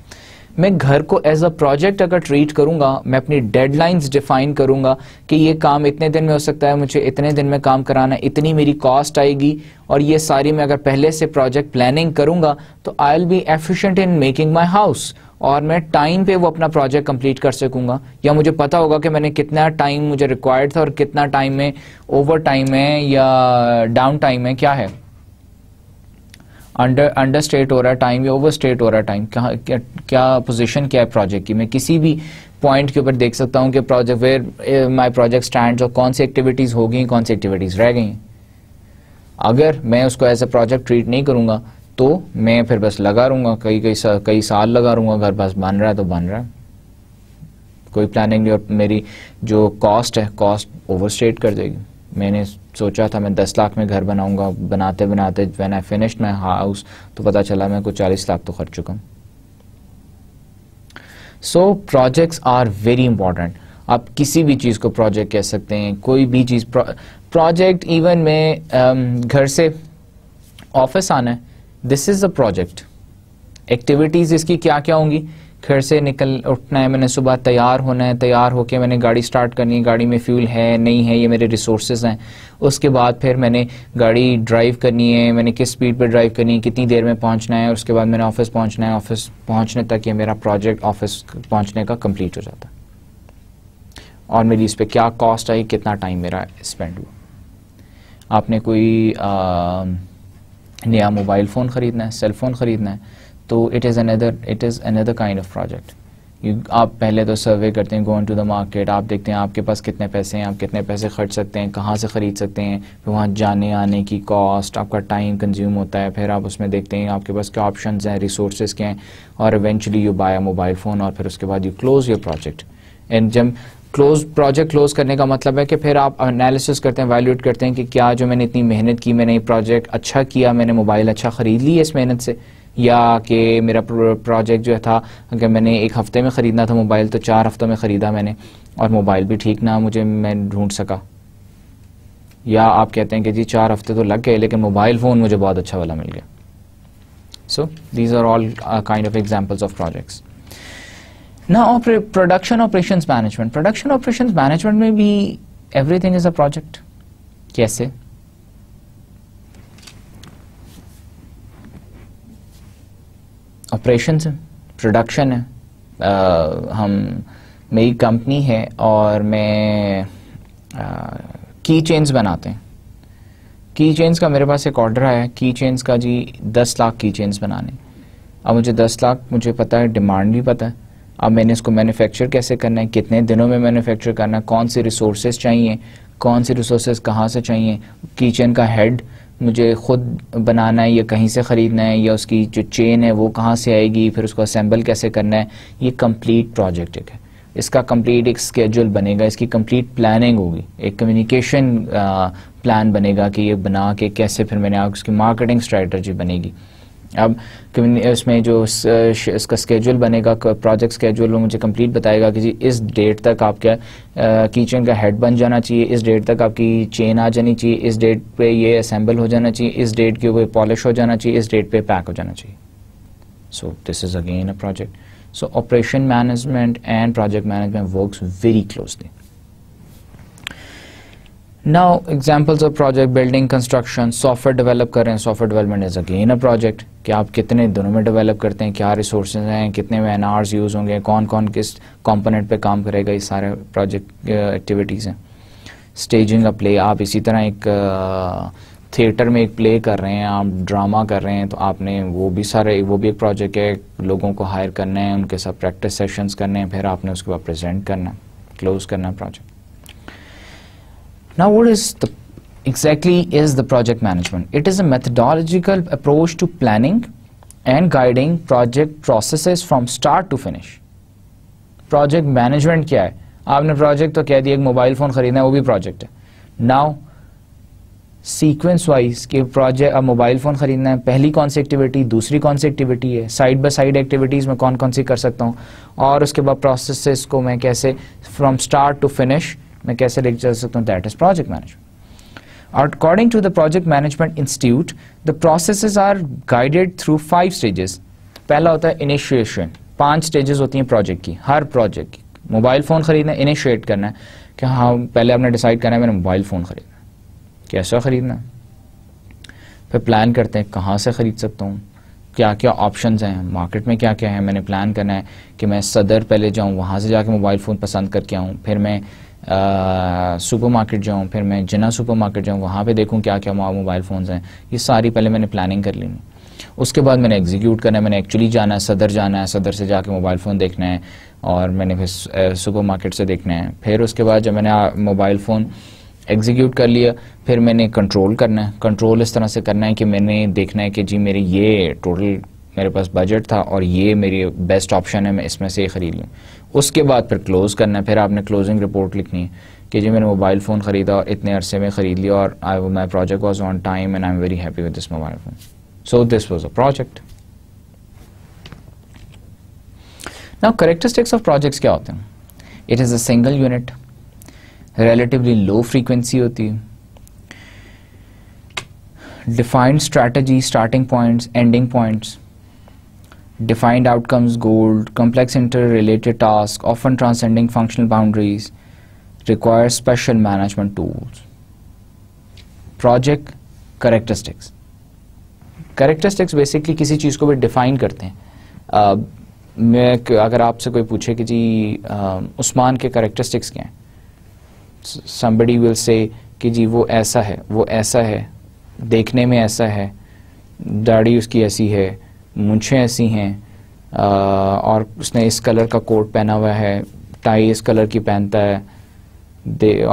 मैं घर को एज अ प्रोजेक्ट अगर ट्रीट करूंगा, मैं अपनी डेडलाइंस डिफाइन करूंगा कि ये काम इतने दिन में हो सकता है, मुझे इतने दिन में काम कराना है, इतनी मेरी कॉस्ट आएगी, और ये सारी मैं अगर पहले से प्रोजेक्ट प्लानिंग करूंगा तो I will be efficient in making my house, और मैं टाइम पे वो अपना प्रोजेक्ट कंप्लीट कर सकूंगा, या मुझे पता होगा कि मैंने कितना टाइम मुझे रिक्वायर्ड था और कितना टाइम में ओवर टाइम है या डाउन टाइम है, क्या है, अंडर स्टेट हो रहा है टाइम या ओवर स्टेट हो रहा है टाइम, क्या पोजीशन क्या है प्रोजेक्ट की। मैं किसी भी पॉइंट के ऊपर देख सकता हूँ कि project where my project stands और कौन सी एक्टिविटीज़ हो गई, कौन सी एक्टिविटीज़ रह गई। अगर मैं उसको एज अ प्रोजेक्ट ट्रीट नहीं करूँगा तो मैं फिर बस लगा रहूँगा, कई साल लगा रहूँगा, घर बस बन रहा है तो बन रहा है, कोई प्लानिंग नहीं, और मेरी जो कॉस्ट है कॉस्ट ओवर स्टेट कर देगी। मैंने सोचा था मैं 10 लाख में घर बनाऊंगा, बनाते बनाते when I finished my house तो पता चला मैं कुछ 40 लाख तो खर्च चुका हूँ। So projects are very important. आप किसी भी चीज़ को प्रोजेक्ट कह सकते हैं, कोई भी चीज़ प्रोजेक्ट। इवन में घर से ऑफिस आना है, this is a project. Activities इसकी क्या क्या होंगी, घर से उठना है, मैंने सुबह तैयार होना है, तैयार होके मैंने गाड़ी स्टार्ट करनी है, गाड़ी में फ्यूल है नहीं है, ये मेरे रिसोर्सेज हैं। उसके बाद फिर मैंने गाड़ी ड्राइव करनी है, मैंने किस स्पीड पर ड्राइव करनी है, कितनी देर में पहुंचना है, और उसके बाद मैंने ऑफिस पहुंचना है। ऑफिस पहुंचने तक ये मेरा प्रोजेक्ट ऑफिस पहुंचने का कंप्लीट हो जाता है, और मेरी इस पर क्या कॉस्ट आई, कितना टाइम मेरा स्पेंड हुआ। आपने कोई नया मोबाइल फ़ोन ख़रीदना है, सेल फ़ोन ख़रीदना है, तो it is another kind of project. आप पहले तो सर्वे करते हैं, गोइंग टू द मार्केट, आप देखते हैं आपके पास कितने पैसे हैं, आप कितने पैसे खर्च सकते हैं, कहाँ से ख़रीद सकते हैं, फिर वहाँ जाने आने की कॉस्ट, आपका टाइम कंज्यूम होता है, फिर आप उसमें देखते हैं आपके पास क्या ऑप्शंस हैं, रिसोर्सेज के हैं, और eventually you buy a mobile phone, और फिर उसके बाद you close your project. And जब प्रोजेक्ट क्लोज करने का मतलब है कि फिर आप एनालिसिस करते हैं, वैल्यूएट करते हैं कि क्या जो मैंने इतनी मेहनत की, मैंने ये प्रोजेक्ट अच्छा किया, मैंने मोबाइल अच्छा ख़रीद लिया इस मेहनत से, या कि मेरा प्रोजेक्ट जो था अगर मैंने एक हफ्ते में ख़रीदना था मोबाइल तो 4 हफ्तों में ख़रीदा मैंने, और मोबाइल भी ठीक ना मुझे मैं ढूंढ सका। या आप कहते हैं कि जी 4 हफ्ते तो लग गए लेकिन मोबाइल फ़ोन मुझे बहुत अच्छा वाला मिल गया। So these are all kind of examples of projects. Now production operations management. Production operations management में भी एवरीथिंग इज़ अ प्रोजेक्ट। कैसे? ऑपरेशंस है, प्रोडक्शन है, मेरी कंपनी है और मैं की चेन्स बनाते हैं। की चेन्स का मेरे पास एक ऑर्डर आया, की चेन्स का जी 10 लाख की चेन्स बनाने। अब मुझे 10 लाख मुझे पता है, डिमांड भी पता है, अब मैंने इसको मैन्युफैक्चर कैसे करना है, कितने दिनों में मैन्युफैक्चर करना है, कौन से रिसोर्सेज चाहिए, कौन से रिसोर्सेज कहाँ से चाहिए, किचन का हेड मुझे खुद बनाना है या कहीं से ख़रीदना है, या उसकी जो चेन है वो कहाँ से आएगी, फिर उसको असेंबल कैसे करना है। ये कंप्लीट प्रोजेक्ट है, इसका कंप्लीट एक स्केड्यूल बनेगा, इसकी कंप्लीट प्लानिंग होगी, एक कम्युनिकेशन प्लान बनेगा कि ये बना के कैसे फिर मैंने उसकी मार्केटिंग स्ट्रेटजी बनेगी। अब उसमें जो इसका स्केड्यूल बनेगा, प्रोजेक्ट स्केड्यूल, वो मुझे कंप्लीट बताएगा कि जी इस डेट तक आपका किचन का हेड बन जाना चाहिए, इस डेट तक आपकी चेन आ जानी चाहिए, इस डेट पे ये असेंबल हो जाना चाहिए, इस डेट के ऊपर पॉलिश हो जाना चाहिए, इस डेट पे पैक हो जाना चाहिए। So this is again a project. So operation management and project management works very closely. Now examples of project, building construction, software develop कर रहे हैं, software development is again a project कि आप कितने दिनों में डेवलप करते हैं, क्या रिसोर्सेज हैं, कितने मैन आवर्स यूज़ होंगे, कौन कौन किस कंपोनेंट पे काम करेगा, ये सारे प्रोजेक्ट एक्टिविटीज़ हैं। स्टेजिंग अ प्ले, आप इसी तरह एक थिएटर में एक प्ले कर रहे हैं, आप ड्रामा कर रहे हैं, तो आपने वो भी एक प्रोजेक्ट है, लोगों को हायर करना है, उनके साथ प्रैक्टिस सेशंस करने हैं, फिर आपने उसके बाद प्रेजेंट करना, क्लोज करना project. Now what is exactly is the project management? It is a methodological approach to planning and guiding project processes from start to finish. Project management क्या है? आपने project तो कह दिया, एक मोबाइल फ़ोन ख़रीदना है, वो भी project है। Now sequence wise कि project, अब मोबाइल फ़ोन ख़रीदना है, पहली कौन सी एक्टिविटी, दूसरी कौन सी एक्टिविटी है, साइड बाय साइड एक्टिविटीज़ में कौन कौन सी कर सकता हूँ, और उसके बाद प्रोसेसेस को मैं कैसे फ्रॉम स्टार्ट टू फिनिश मैं कैसे लेके चल सकता हूँ, that is project management. According to the project management institute the processes are guided through 5 stages. पहला होता है इनिशिएशन, पांच स्टेजेस होती हैं प्रोजेक्ट की, हर प्रोजेक्ट की। मोबाइल फ़ोन ख़रीदना है, इनिशिएट करना है कि हाँ पहले आपने डिसाइड करना है मैंने मोबाइल फ़ोन ख़रीदना है, कैसा ख़रीदना है, फिर प्लान करते हैं कहाँ से ख़रीद सकता हूँ, क्या क्या ऑप्शंस हैं मार्केट में, क्या क्या है। मैंने प्लान करना है कि मैं सदर पहले जाऊँ, वहाँ से जाके मोबाइल फ़ोन पसंद करके आऊँ, फिर मैं सुपरमार्केट जाऊँ, फिर मैं जिना सुपरमार्केट जाऊँ, वहाँ पे देखूँ क्या क्या मोबाइल फ़ोन्स हैं। ये सारी पहले मैंने प्लानिंग कर ली, उसके बाद मैंने एग्जीक्यूट करना है, मैंने एक्चुअली जाना है, सदर जाना है, सदर से जाके मोबाइल फ़ोन देखना है और मैंने फिर सुपरमार्केट से देखना है। फिर उसके बाद जब मैंने मोबाइल फ़ोन एग्जीक्यूट कर लिया, फिर मैंने कंट्रोल करना है। कंट्रोल इस तरह से करना है कि मैंने देखना है कि जी मेरे ये टोटल मेरे पास बजट था और ये मेरी बेस्ट ऑप्शन है, मैं इसमें से ख़रीद लूँ। उसके बाद फिर क्लोज़ करना है, फिर आपने क्लोजिंग रिपोर्ट लिखनी है कि जी मैंने मोबाइल फ़ोन ख़रीदा और इतने अरसे में ख़रीद लिया और my project was on time and I am very happy with this mobile phone, so this was a project. Now characteristics of projects क्या होते हैं? It is a single unit, relatively low frequency होती है, defined strategy, starting points, ending points, defined outcomes, goal, complex inter related task, often transcending functional boundaries, require special management tools. Project characteristics, characteristics basically किसी चीज़ को भी डिफाइन करते हैं। मैं अगर आपसे कोई पूछे कि जी उस्मान के करेक्टरिस्टिक्स क्या हैं, somebody will say कि जी वो ऐसा है, वो ऐसा है, देखने में ऐसा है, दाढ़ी उसकी ऐसी है, मूंछें ऐसी हैं और उसने इस कलर का कोट पहना हुआ है, टाई इस कलर की पहनता है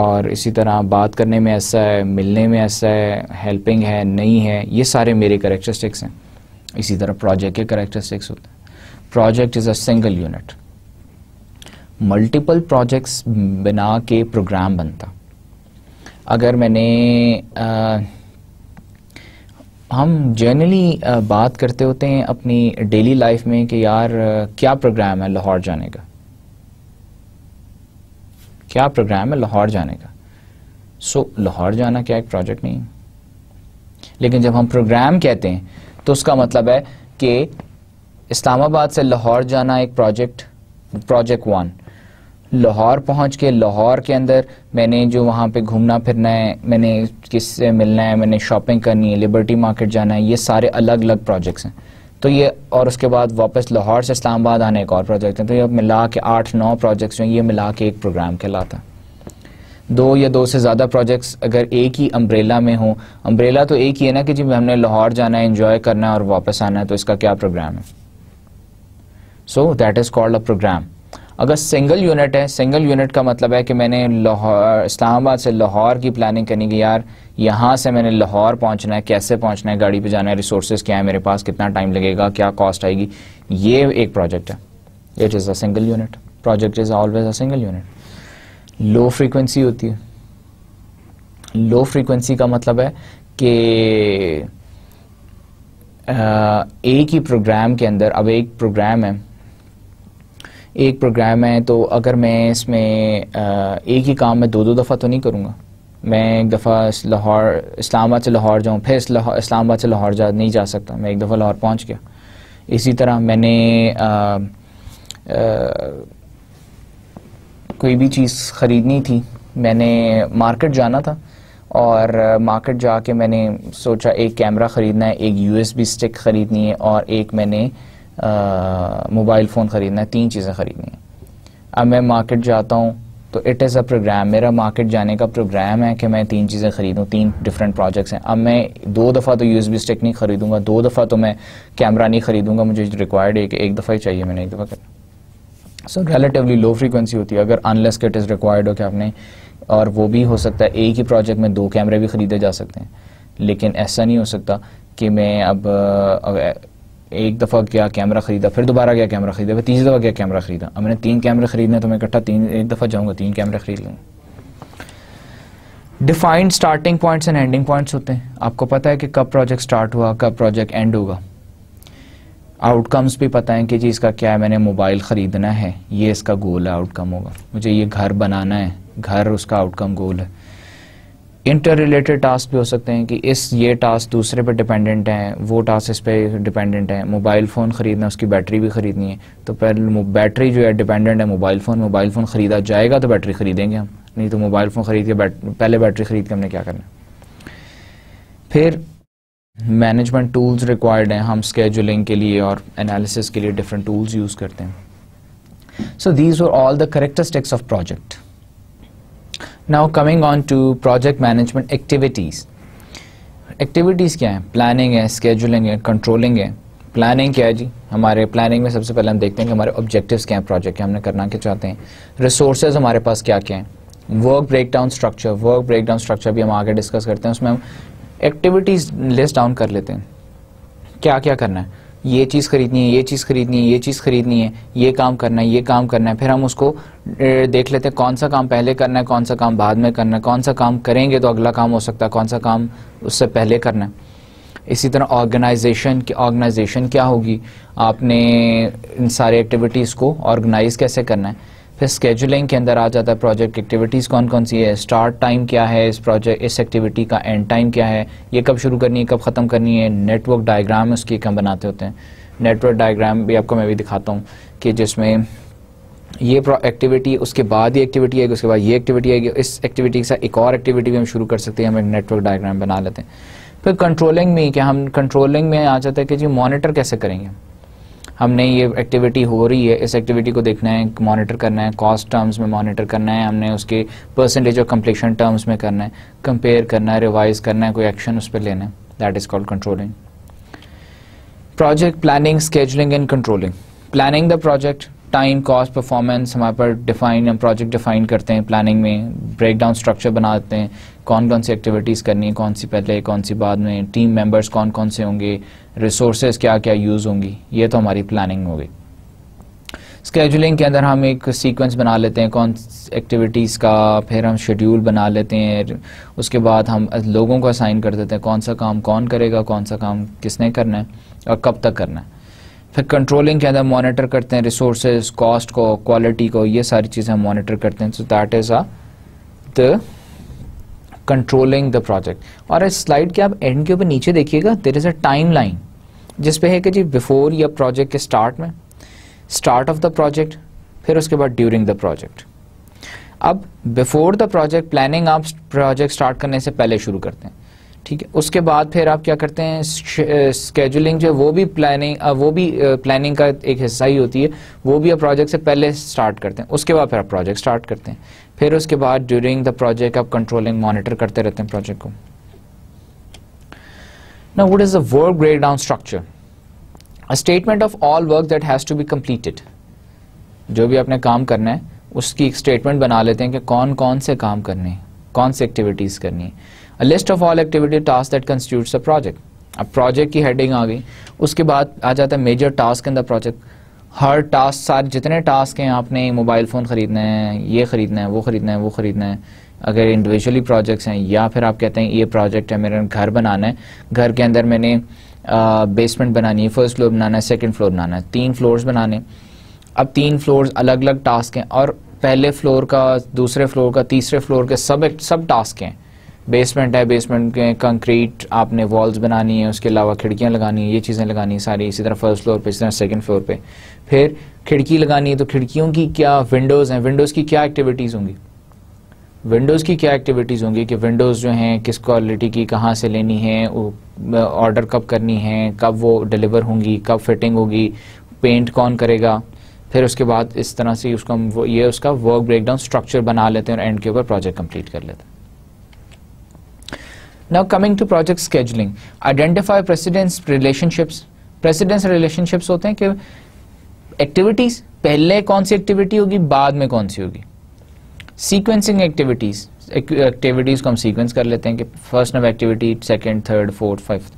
और इसी तरह बात करने में ऐसा है, मिलने में ऐसा है, हेल्पिंग है, नहीं है, ये सारे मेरे करेक्टरिस्टिक्स हैं। इसी तरह प्रोजेक्ट के करेक्टरिस्टिक्स होते हैं। Project is a single unit, multiple projects बना के प्रोग्राम बनता। अगर मैंने हम जनरली बात करते होते हैं अपनी डेली लाइफ में कि यार क्या प्रोग्राम है लाहौर जाने का, क्या प्रोग्राम है लाहौर जाने का। सो लाहौर जाना क्या एक प्रोजेक्ट नहीं है, लेकिन जब हम प्रोग्राम कहते हैं तो उसका मतलब है कि इस्लामाबाद से लाहौर जाना एक प्रोजेक्ट, प्रोजेक्ट वन। लाहौर पहुंच के लाहौर के अंदर मैंने जो वहाँ पे घूमना फिरना है, मैंने किससे मिलना है, मैंने शॉपिंग करनी है, लिबर्टी मार्केट जाना है, ये सारे अलग अलग प्रोजेक्ट्स हैं। तो ये और उसके बाद वापस लाहौर से इस्लामाबाद आने एक और प्रोजेक्ट है, तो ये मिला के 8-9 प्रोजेक्ट्स जो हैं ये मिला के एक प्रोग्राम कहलाता। 2 या 2 से ज़्यादा प्रोजेक्ट्स अगर एक ही अम्ब्रेला में हों, अम्ब्रेला तो एक ही है ना कि जी हमने लाहौर जाना है, इन्जॉय करना है और वापस आना है, तो इसका क्या प्रोग्राम है। So that is called a programme. अगर सिंगल यूनिट है, सिंगल यूनिट का मतलब है कि मैंने लाहौर, इस्लामाबाद से लाहौर की प्लानिंग करनी कि यार यहाँ से मैंने लाहौर पहुँचना है, कैसे पहुँचना है, गाड़ी पे जाना है, रिसोर्सेज क्या है मेरे पास, कितना टाइम लगेगा, क्या कॉस्ट आएगी, ये एक प्रोजेक्ट है। It is a single unit, project is always a single unit. Low frequency होती है, लो फ्रीक्वेंसी का मतलब है कि एक ही प्रोग्राम के अंदर, अब एक प्रोग्राम है, एक प्रोग्राम है, तो अगर मैं इसमें एक ही काम में 2-2 दफ़ा तो नहीं करूँगा। मैं एक दफ़ा लाहौर, इस्लामाबाद से लाहौर जाऊँ, फिर इस्लामाबाद से लाहौर जा नहीं जा सकता, मैं एक दफ़ा लाहौर पहुँच गया। इसी तरह मैंने कोई भी चीज़ ख़रीदनी थी, मैंने मार्केट जाना था और मार्केट जाके मैंने सोचा एक कैमरा ख़रीदना है, एक USB स्टिक ख़रीदनी है और एक मैंने मोबाइल फ़ोन ख़रीदना है, 3 चीज़ें ख़रीदनी है। अब मैं मार्केट जाता हूँ तो इट इज़ अ प्रोग्राम, मेरा मार्केट जाने का प्रोग्राम है कि मैं 3 चीज़ें ख़रीदूँ, 3 डिफरेंट प्रोजेक्ट्स हैं। अब मैं 2 दफ़ा तो USB स्टिक नहीं ख़रीदूँगा, 2 दफ़ा तो मैं कैमरा नहीं ख़रीदूँगा, मुझे रिक्वायर्ड एक दफ़ा ही चाहिए, मैंने एक दफ़ा करना। सो रिलेटिवली लो फ्रीक्वेंसी होती है, अगर अनलेस इट इज़ रिक्वायर्ड हो कि आपने, और वो भी हो सकता है एक ही प्रोजेक्ट में 2 कैमरे भी ख़रीदे जा सकते हैं, लेकिन ऐसा नहीं हो सकता कि मैं अब एक दफ़ा क्या कैमरा ख़रीदा, फिर दोबारा क्या कैमरा ख़रीदा, फिर 3 दफ़ा क्या कैमरा ख़रीदा, अब मैंने 3 कैमरे ख़रीदने तो मैं इकट्ठा एक दफ़ा जाऊँगा 3 कैमरे ख़रीद लूँगा। Defined starting points and ending points होते हैं, आपको पता है कि कब प्रोजेक्ट स्टार्ट हुआ, कब प्रोजेक्ट एंड होगा। आउटकम्स भी पता है कि जी इसका क्या है, मैंने मोबाइल ख़रीदना है, ये इसका गोल है, आउटकम होगा, मुझे ये घर बनाना है, घर उसका आउटकम गोल है। इंटर रिलेटेड टास्क भी हो सकते हैं कि इस ये टास्क दूसरे पे डिपेंडेंट हैं, वो टास्क इस पे डिपेंडेंट हैं। मोबाइल फ़ोन ख़रीदना, उसकी बैटरी भी ख़रीदनी है, तो पहले बैटरी जो है डिपेंडेंट है मोबाइल फ़ोन ख़रीदा जाएगा तो बैटरी ख़रीदेंगे हम, नहीं तो मोबाइल फ़ोन ख़रीद के पहले बैटरी ख़रीद के हमने क्या करना। फिर मैनेजमेंट टूल्स रिक्वायर्ड हैं, हम स्केजुलिंग के लिए और एनालिसिस के लिए डिफरेंट टूल्स यूज़ करते हैं। So these were all the characteristics of project. Now coming on to project management activities. Activities क्या हैं? Planning है, scheduling है, controlling है। Planning क्या है जी? हमारे planning में सबसे पहले हम देखते हैं कि हमारे objectives क्या हैं, project के हमने करना क्या चाहते हैं, resources हमारे पास क्या क्या हैं, work breakdown structure भी हम आगे discuss करते हैं। उसमें हम activities list down कर लेते हैं, क्या क्या करना है, ये चीज़ खरीदनी है, ये चीज़ खरीदनी है, ये काम करना है। फिर हम उसको देख लेते हैं कौन सा काम पहले करना है, कौन सा काम बाद में करना है, कौन सा काम करेंगे तो अगला काम हो सकता है, कौन सा काम उससे पहले करना है। इसी तरह ऑर्गेनाइजेशन क्या होगी, आपने इन सारे एक्टिविटीज़ को ऑर्गेनाइज़ कैसे करना है। फिर स्केजुलिंग के अंदर आ जाता है प्रोजेक्ट एक्टिविटीज़ कौन कौन सी है, स्टार्ट टाइम क्या है, इस एक्टिविटी का एंड टाइम क्या है, ये कब शुरू करनी है, कब ख़त्म करनी है। नेटवर्क डायग्राम उसकी एक हम बनाते होते हैं, नेटवर्क डायग्राम भी आपको मैं भी दिखाता हूँ कि जिसमें ये एक्टिविटी, उसके बाद ये एक्टिविटी आएगी, उसके बाद ये एक्टिविटी आएगी, इस एक्टिविटी के साथ एक और एक्टिविटी भी हम शुरू कर सकते हैं, हम एक नेटवर्क डायग्राम बना लेते हैं। फिर कंट्रोलिंग में क्या, हम कंट्रोलिंग में आ जाता है कि जी मॉनिटर कैसे करेंगे, हमने ये एक्टिविटी हो रही है, इस एक्टिविटी को देखना है, मॉनिटर करना है, कॉस्ट टर्म्स में मॉनिटर करना है, हमने उसके परसेंटेज ऑफ कंप्लीशन टर्म्स में करना है, कंपेयर करना है, रिवाइज करना है, कोई एक्शन उस पर लेना है। That is called controlling. Project planning, scheduling and controlling. Planning the project, time, cost, performance हमारे पर डिफाइन, हम प्रोजेक्ट डिफाइन करते हैं प्लानिंग में, ब्रेक डाउन स्ट्रक्चर बनाते हैं, कौन कौन सी एक्टिविटीज़ करनी है, कौन सी पहले कौन सी बाद में, टीम मेंबर्स कौन कौन से होंगे, रिसोर्सेज क्या क्या यूज़ होंगी, ये तो हमारी प्लानिंग हो गई। स्केजुलिंग के अंदर हम एक सीक्वेंस बना लेते हैं कौन एक्टिविटीज़ का, फिर हम शेड्यूल बना लेते हैं, उसके बाद हम लोगों को असाइन कर देते हैं कौन सा काम कौन करेगा, कौन सा काम किसने करना है और कब तक करना है। फिर कंट्रोलिंग के अंदर मॉनिटर करते हैं रिसोर्सेज, कॉस्ट को, क्वालिटी को, ये सारी चीज़ें हम मॉनिटर करते हैं। So that is the controlling the project. और इस स्लाइड के आप एंड के ऊपर नीचे देखिएगा, there is a time line जिस पे है कि जी बिफोर या प्रोजेक्ट के स्टार्ट में, स्टार्ट ऑफ द प्रोजेक्ट, फिर उसके बाद ड्यूरिंग द प्रोजेक्ट। अब बिफोर द प्रोजेक्ट प्लानिंग आप प्रोजेक्ट स्टार्ट करने से पहले शुरू करते हैं, ठीक है। उसके बाद फिर आप क्या करते हैं, स्केजुलिंग जो है वो भी प्लानिंग का एक हिस्सा ही होती है, वो भी आप प्रोजेक्ट से पहले स्टार्ट करते हैं, उसके बाद फिर आप प्रोजेक्ट स्टार्ट करते हैं, फिर उसके बाद ड्यूरिंग द प्रोजेक्ट आप कंट्रोलिंग मॉनिटर करते रहते हैं प्रोजेक्ट को। Now what is the work breakdown structure? A statement of all work that has to be completed. जो भी आपने काम करना है उसकी एक स्टेटमेंट बना लेते हैं कि कौन कौन से काम करने हैं, कौन से एक्टिविटीज़ करनी है। A list of all activity tasks that constitutes a project. अब प्रोजेक्ट की हेडिंग आ गई, उसके बाद आ जाता है major task in the project. हर टास्क, सारे जितने टास्क हैं, आपने मोबाइल फ़ोन ख़रीदना है, ये ख़रीदना है, वो ख़रीदना है, अगर इंडिविजुअली प्रोजेक्ट्स हैं, या फिर आप कहते हैं ये प्रोजेक्ट है, मेरा घर बनाना है, घर के अंदर मैंने बेसमेंट बनानी है, फर्स्ट फ्लोर बनाना है, सेकेंड फ्लोर बनाना है, 3 फ्लोर्स बनाने। अब 3 फ्लोर्स अलग अलग टास्क हैं, और पहले फ्लोर का, दूसरे फ्लोर का, तीसरे फ्लोर के सब टास्क हैं। बेसमेंट है, बेसमेंट के कंक्रीट आपने वॉल्स बनानी है, उसके अलावा खिड़कियां लगानी है, ये चीज़ें लगानी है सारी, इसी तरह फर्स्ट फ्लोर पे, इसी तरह सेकंड फ्लोर पे। फिर खिड़की लगानी है, तो खिड़कियों की क्या, विंडोज़ हैं, विंडोज़ की क्या एक्टिविटीज़ होंगी कि विंडोज़ जो हैं किस क्वालिटी की, कहाँ से लेनी है, ऑर्डर कब करनी है, कब वो डिलीवर होंगी, कब फिटिंग होगी, पेंट कौन करेगा। फिर उसके बाद इस तरह से उसको हम ये उसका वर्क ब्रेकडाउन स्ट्रक्चर बना लेते हैं और एंड के ऊपर प्रोजेक्ट कंप्लीट कर लेते हैं। Now coming to project scheduling, identify precedence relationships. Precedence relationships होते हैं कि activities पहले कौन सी activity होगी, बाद में कौन सी होगी। Sequencing activities को हम sequence कर लेते हैं कि first number activity, second, third, fourth, fifth.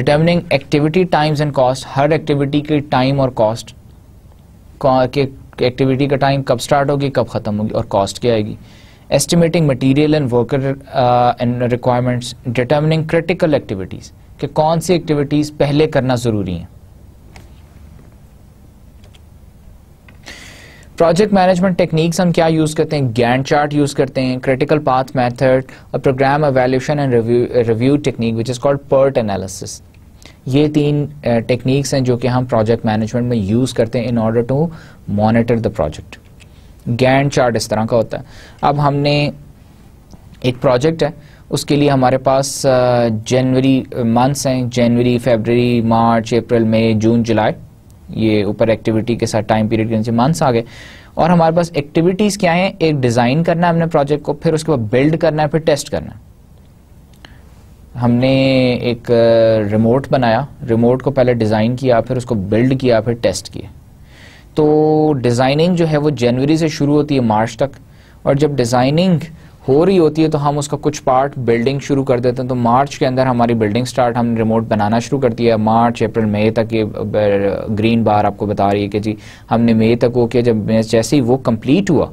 Determining activity times and cost, her activity के time और cost, के activity का time कब start होगी, कब ख़त्म होगी और cost क्या आएगी। Estimating material and worker and requirements, determining critical activities कि कौन सी activities पहले करना ज़रूरी हैं। प्रोजेक्ट मैनेजमेंट टेक्निक्स हम क्या यूज़ करते हैं, गैंट चार्ट यूज़ करते हैं, क्रिटिकल पाथ मेथड और programme evaluation and review technique which is called PERT analysis. ये तीन टेक्निक्स हैं जो कि हम प्रोजेक्ट मैनेजमेंट में यूज़ करते हैं in order to monitor the project. Gantt chart इस तरह का होता है। अब हमने एक प्रोजेक्ट है, उसके लिए हमारे पास जनवरी मंथ्स हैं, जनवरी, फरवरी, मार्च, अप्रैल, मई, जून, जुलाई, ये ऊपर एक्टिविटी के साथ टाइम पीरियड के नीचे मंथ्स आ गए। और हमारे पास एक्टिविटीज़ क्या हैं, एक डिज़ाइन करना है हमने प्रोजेक्ट को, फिर उसके बाद बिल्ड करना है, फिर टेस्ट करना है। हमने एक रिमोट बनाया, रिमोट को पहले डिज़ाइन किया, फिर उसको बिल्ड किया, फिर टेस्ट किया। तो डिज़ाइनिंग जो है वो जनवरी से शुरू होती है मार्च तक, और जब डिज़ाइनिंग हो रही होती है तो हम उसका कुछ पार्ट बिल्डिंग शुरू कर देते हैं। तो मार्च के अंदर हमारी बिल्डिंग स्टार्ट, हमने रिमोट बनाना शुरू कर दिया। मार्च, अप्रैल, मई तक ये ग्रीन बार आपको बता रही है कि जी हमने मई तक वो किया। जब जैसे ही वो कंप्लीट हुआ,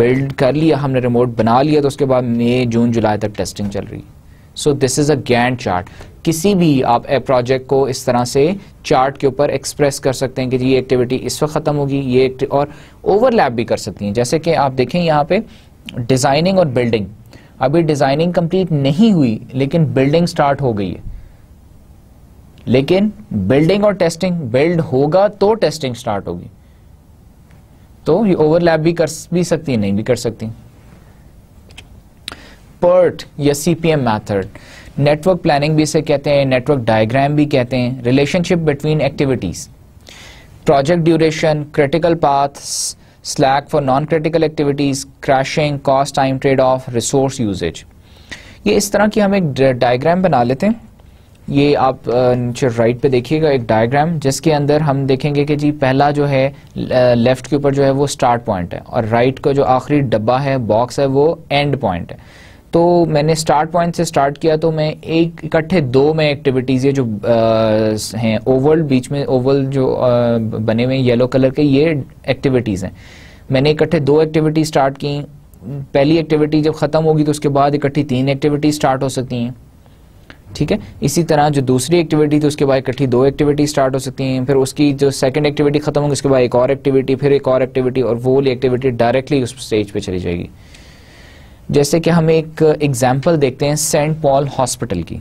बिल्ड कर लिया, हमने रिमोट बना लिया, तो उसके बाद मई, जून, जुलाई तक टेस्टिंग चल रही है। So this is a Gantt chart. किसी भी आप प्रोजेक्ट को इस तरह से चार्ट के ऊपर एक्सप्रेस कर सकते हैं कि ये एक्टिविटी इस वक्त ख़त्म होगी, ये, और ओवरलैप भी कर सकती हैं। जैसे कि आप देखें यहाँ पे डिज़ाइनिंग और बिल्डिंग, अभी डिज़ाइनिंग कंप्लीट नहीं हुई लेकिन बिल्डिंग स्टार्ट हो गई है, लेकिन बिल्डिंग और टेस्टिंग, बिल्ड होगा तो टेस्टिंग स्टार्ट होगी। तो ये ओवरलैप भी कर सकती है, नहीं भी कर सकती। PERT या CPM मैथड, नेटवर्क प्लानिंग भी इसे कहते हैं, नेटवर्क डायग्राम भी कहते हैं, relationship between activities, project duration, critical path, slack for non critical activities, crashing, cost time trade off, resource usage. ये इस तरह की हम एक डायग्राम बना लेते हैं। ये आप नीचे राइट पे देखिएगा एक डायग्राम, जिसके अंदर हम देखेंगे कि जी पहला जो है लेफ़्ट के ऊपर जो है वो स्टार्ट पॉइंट है, और राइट का जो आखिरी डब्बा है, बॉक्स है, वो एंड पॉइंट है। तो मैंने स्टार्ट पॉइंट से स्टार्ट किया, तो मैं एक इकट्ठे दो में एक्टिविटीज़ ये जो हैं ओवल, बीच में ओवल जो बने हुए येलो कलर के, ये एक्टिविटीज़ हैं। मैंने इकट्ठे दो एक्टिविटी स्टार्ट की। पहली एक्टिविटी जब ख़त्म होगी तो उसके बाद इकट्ठी तीन एक्टिविटी स्टार्ट हो सकती हैं, ठीक है। इसी तरह जो दूसरी एक्टिविटी, तो उसके बाद इकट्ठी दो एक्टिविटी स्टार्ट हो सकती हैं। फिर उसकी जो सेकंड एक्टिविटी ख़त्म होगी उसके बाद एक और एक्टिविटी, फिर एक और एक्टिविटी, और वो एक्टिविटी डायरेक्टली उस स्टेज पर चली जाएगी। जैसे कि हम एक एग्जाम्पल देखते हैं सेंट पॉल हॉस्पिटल की।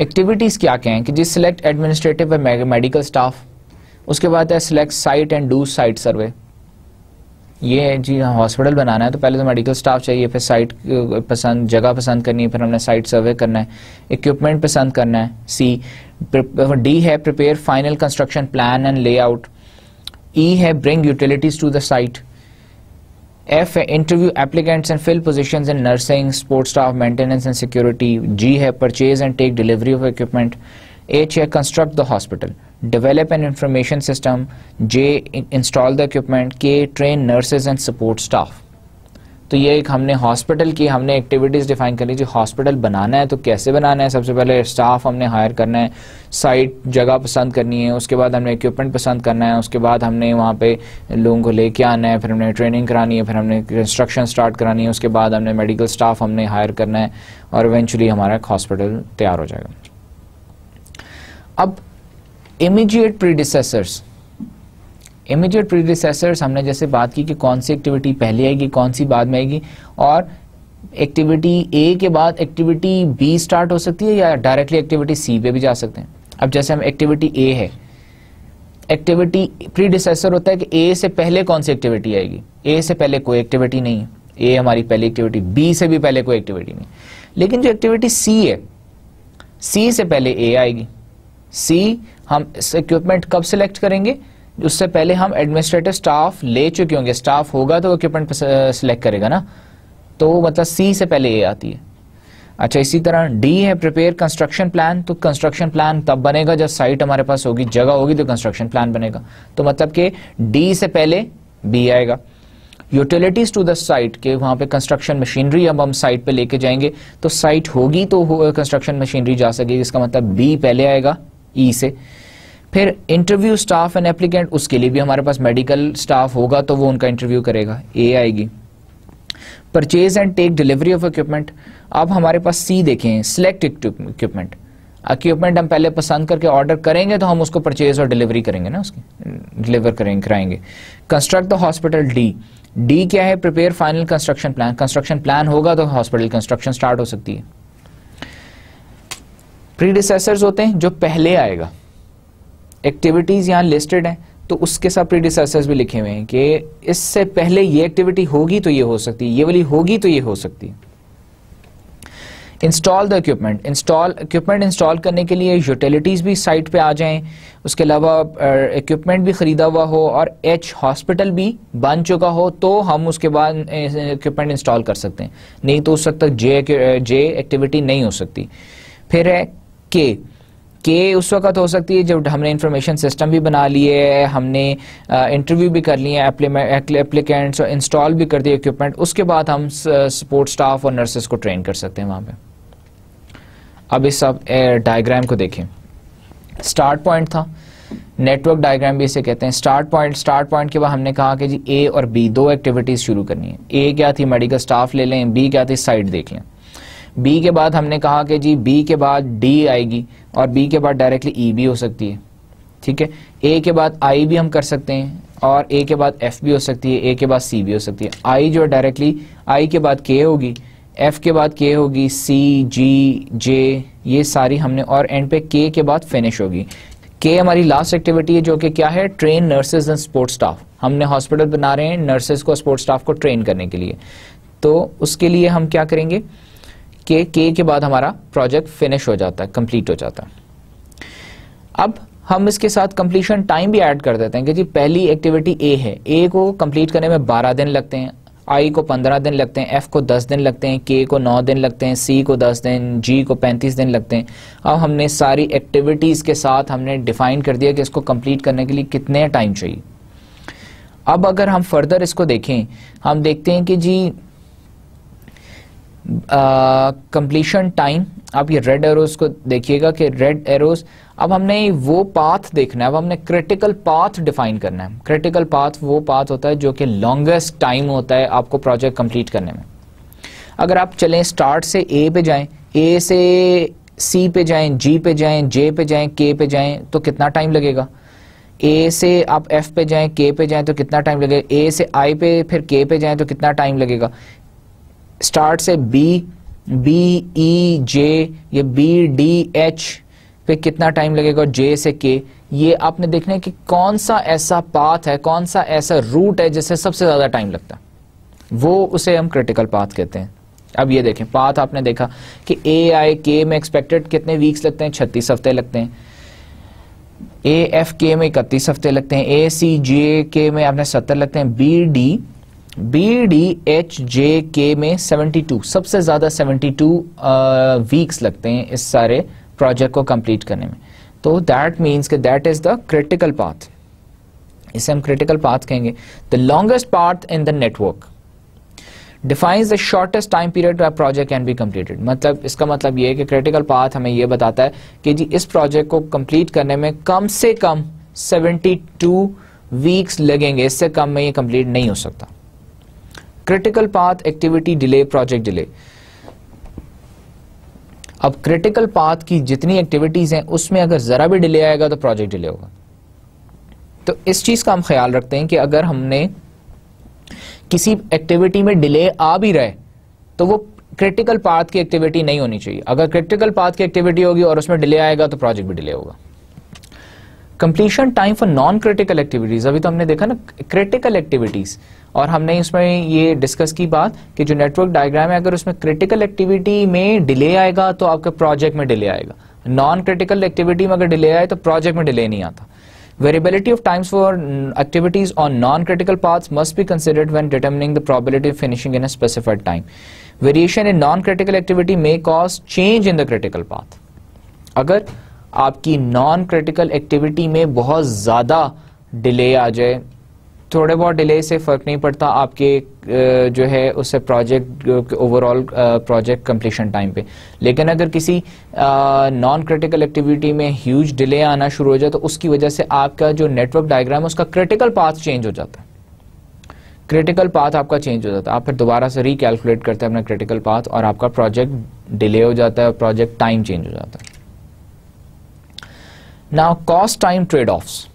एक्टिविटीज़ क्या क्या हैं कि जी select administrative and medical staff, उसके बाद है select site and do site survey. ये जी हॉस्पिटल बनाना है तो पहले तो मेडिकल स्टाफ चाहिए, फिर साइट पसंद, जगह पसंद करनी है, फिर हमने साइट सर्वे करना है, इक्विपमेंट पसंद करना है। डी है prepare final construction plan and layout. E है bring utilities to the site. F है interview applicants and fill positions in nursing, sports staff, maintenance and security. G है purchase and take delivery of equipment. H है construct the hospital, develop and information system. J install the equipment. K train nurses and support staff. तो ये एक हमने हॉस्पिटल की हमने एक्टिविटीज़ डिफाइन कर ली। जो हॉस्पिटल बनाना है तो कैसे बनाना है, सबसे पहले स्टाफ हमने हायर करना है, साइट जगह पसंद करनी है, उसके बाद हमने इक्विपमेंट पसंद करना है, उसके बाद हमने वहाँ पे लोगों को लेके आना है, फिर हमने ट्रेनिंग करानी है, फिर हमने कंस्ट्रक्शन स्टार्ट करानी है, उसके बाद हमने मेडिकल स्टाफ हमने हायर करना है, और इवेंचुअली हमारा हॉस्पिटल तैयार हो जाएगा। अब इमीडिएट प्रीडिसेसर्स, इमीडिएट प्रीडिसेसर्स हमने जैसे बात की कि कौन सी एक्टिविटी पहले आएगी, कौन सी बाद में आएगी, और एक्टिविटी ए के बाद एक्टिविटी बी स्टार्ट हो सकती है या डायरेक्टली एक्टिविटी सी पे भी जा सकते हैं। अब जैसे हम एक्टिविटी ए है, एक्टिविटी प्रीडिसेसर होता है कि ए से पहले कौन सी एक्टिविटी आएगी। ए से पहले कोई एक्टिविटी नहीं है, ए हमारी पहली एक्टिविटी, बी से भी पहले कोई एक्टिविटी नहीं। लेकिन जो एक्टिविटी सी है, सी से पहले ए आएगी। सी हम इक्विपमेंट कब सेलेक्ट करेंगे, उससे पहले हम एडमिनिस्ट्रेटिव स्टाफ ले चुके होंगे, स्टाफ होगा तो इक्विपमेंट सेलेक्ट करेगा ना, तो मतलब सी से पहले ए आती है। अच्छा, इसी तरह डी है प्रिपेयर कंस्ट्रक्शन प्लान, तो कंस्ट्रक्शन प्लान तब बनेगा जब साइट हमारे पास होगी, जगह होगी तो कंस्ट्रक्शन प्लान बनेगा, तो मतलब कि डी से पहले बी आएगा। यूटिलिटीज़ टू द साइट, के वहाँ पे कंस्ट्रक्शन मशीनरी अब हम साइट पे लेके जाएंगे, तो साइट होगी तो कंस्ट्रक्शन मशीनरी जा सकेगी, इसका मतलब बी पहले आएगा ई से। फिर इंटरव्यू स्टाफ एंड एप्लीकेंट, उसके लिए भी हमारे पास मेडिकल स्टाफ होगा तो वो उनका इंटरव्यू करेगा, ए आएगी। Purchase and take delivery of equipment, अब हमारे पास सी देखें, सिलेक्ट इक्विपमेंट। इक्विपमेंट हम पहले पसंद करके ऑर्डर करेंगे तो हम उसको परचेज और डिलीवरी करेंगे ना, उसकी डिलीवर करेंगे कराएंगे। Construct the hospital D, D क्या है? Prepare final construction plan. Construction plan होगा तो हॉस्पिटल कंस्ट्रक्शन स्टार्ट हो सकती है। प्रीडिसेसर्स होते हैं जो पहले आएगा। एक्टिविटीज यहाँ लिस्टेड हैं तो उसके साथ प्रीडिसेसर्स भी लिखे हुए हैं कि इससे पहले ये एक्टिविटी होगी तो ये हो सकती है, ये वाली होगी तो ये हो सकती है। Install the equipment, equipment install करने के लिए यूटिलिटीज़ भी साइट पे आ जाएं, उसके अलावा इक्विपमेंट भी ख़रीदा हुआ हो और एच हॉस्पिटल भी बन चुका हो तो हम उसके बाद इक्विपमेंट इंस्टॉल कर सकते हैं, नहीं तो उस वक्त तक जे एक्टिविटी नहीं हो सकती। फिर है के उस वक्त हो सकती है जब हमने इंफॉर्मेशन सिस्टम भी बना लिए है, हमने इंटरव्यू भी कर लिए एप्लीकेंट्स और इंस्टॉल भी कर दिए इक्विपमेंट, उसके बाद हम सपोर्ट स्टाफ और नर्सेस को ट्रेन कर सकते हैं वहाँ पे। अब इस सब डायग्राम को देखें, स्टार्ट पॉइंट था, नेटवर्क डायग्राम भी इसे कहते हैं। स्टार्ट पॉइंट के बाद हमने कहा कि जी ए और बी दो एक्टिविटीज़ शुरू करनी है। ए क्या थी? मेडिकल स्टाफ ले लें। बी क्या थी? साइट देख लें। बी के बाद हमने कहा कि जी बी के बाद डी आएगी और बी के बाद डायरेक्टली ई भी हो सकती है, ठीक है। ए के बाद आई भी हम कर सकते हैं और ए के बाद एफ भी हो सकती है, ए के बाद सी भी हो सकती है। आई जो डायरेक्टली आई के बाद के होगी, एफ के बाद के होगी, सी जी जे ये सारी हमने और एंड पे के बाद फिनिश होगी। के हमारी लास्ट एक्टिविटी है जो कि क्या है? Train nurses and sports staff. हमने हॉस्पिटल बना रहे हैं नर्सेज को, स्पोर्ट्स स्टाफ को ट्रेन करने के लिए, तो उसके लिए हम क्या करेंगे? के बाद हमारा प्रोजेक्ट फिनिश हो जाता है, कंप्लीट हो जाता है। अब हम इसके साथ कंप्लीशन टाइम भी ऐड कर देते हैं कि जी पहली एक्टिविटी ए है, ए को कंप्लीट करने में 12 दिन लगते हैं, आई को 15 दिन लगते हैं, एफ को 10 दिन लगते हैं, के को 9 दिन लगते हैं, सी को 10 दिन, जी को 35 दिन लगते हैं। अब हमने सारी एक्टिविटीज़ के साथ हमने डिफाइन कर दिया कि इसको कंप्लीट करने के लिए कितने टाइम चाहिए। अब अगर हम फर्दर इसको देखें, हम देखते हैं कि जी कंप्लीशन टाइम, आप ये रेड एरोज को देखिएगा कि रेड एरोज, अब हमने वो पाथ देखना है, अब हमने क्रिटिकल पाथ डिफाइन करना है। क्रिटिकल पाथ वो पाथ होता है जो कि लॉन्गेस्ट टाइम होता है आपको प्रोजेक्ट कंप्लीट करने में। अगर आप चलें स्टार्ट से ए पे जाएं, ए से सी पे जाएं, जी पे जाएं, जे पे जाएं, के पे जाएं तो कितना टाइम लगेगा? ए से आप एफ पे जाएं, के पे जाएं तो कितना टाइम लगेगा? ए से आई पे फिर के पे जाएं तो कितना टाइम लगेगा? स्टार्ट से बी, बी ई जे या बी डी एच पे कितना टाइम लगेगा और जे से के। ये आपने देखना है कि कौन सा ऐसा पाथ है, कौन सा ऐसा रूट है जिससे सबसे ज़्यादा टाइम लगता है, वो उसे हम क्रिटिकल पाथ कहते हैं। अब ये देखें पाथ, आपने देखा कि ए आई के में एक्सपेक्टेड कितने वीक्स लगते हैं? 36 हफ्ते लगते हैं। ए एफ के में 31 हफ्ते लगते हैं। ए सी जे के में आपने 70 लगते हैं। B D H J K में 72, सबसे ज़्यादा 72 वीक्स लगते हैं इस सारे प्रोजेक्ट को कंप्लीट करने में। तो दैट मीन्स कि that is the critical path, इसे हम क्रिटिकल पाथ कहेंगे। The longest path in the network defines the shortest time period way project can be completed. मतलब इसका मतलब ये है कि क्रिटिकल पाथ हमें ये बताता है कि जी इस प्रोजेक्ट को कंप्लीट करने में कम से कम 72 वीक्स लगेंगे, इससे कम में ये कंप्लीट नहीं हो सकता। Critical path, activity delay, project delay. अब क्रिटिकल पाथ की जितनी एक्टिविटीज हैं उसमें अगर जरा भी डिले आएगा तो प्रोजेक्ट डिले होगा। तो इस चीज का हम ख्याल रखते हैं कि अगर हमने किसी एक्टिविटी में डिले आ भी रहे तो वो क्रिटिकल पाथ की एक्टिविटी नहीं होनी चाहिए। अगर क्रिटिकल पाथ की एक्टिविटी होगी और उसमें डिले आएगा तो प्रोजेक्ट भी डिले होगा। Completion time for non critical activities, अभी तो हमने देखा ना क्रिटिकल एक्टिविटीज, और हमने उसमें ये डिस्कस की बात कि जो नेटवर्क डायग्राम है अगर उसमें क्रिटिकल एक्टिविटी में डिले आएगा तो आपके प्रोजेक्ट में डिले आएगा। नॉन क्रिटिकल एक्टिविटी में अगर डिले आए तो प्रोजेक्ट में डिले नहीं आता। Variability of times for activities on non critical paths must be considered when determining the probability of finishing in a specified time. Variation in non critical activity may cause change in the critical path. अगर आपकी नॉन क्रिटिकल एक्टिविटी में बहुत ज़्यादा डिले आ जाए, थोड़े बहुत डिले से फ़र्क नहीं पड़ता आपके जो है उससे project overall project completion time पे। लेकिन अगर किसी नॉन क्रिटिकल एक्टिविटी में ह्यूज डिले आना शुरू हो जाए तो उसकी वजह से आपका जो नेटवर्क डायग्राम है उसका क्रिटिकल पाथ चेंज हो जाता है, क्रिटिकल पाथ आपका चेंज हो जाता है। आप फिर दोबारा से रिकैलकुलेट करते हैं अपना क्रिटिकल पाथ और आपका प्रोजेक्ट डिले हो जाता है और प्रोजेक्ट टाइम चेंज हो जाता है। Now cost time trade-offs.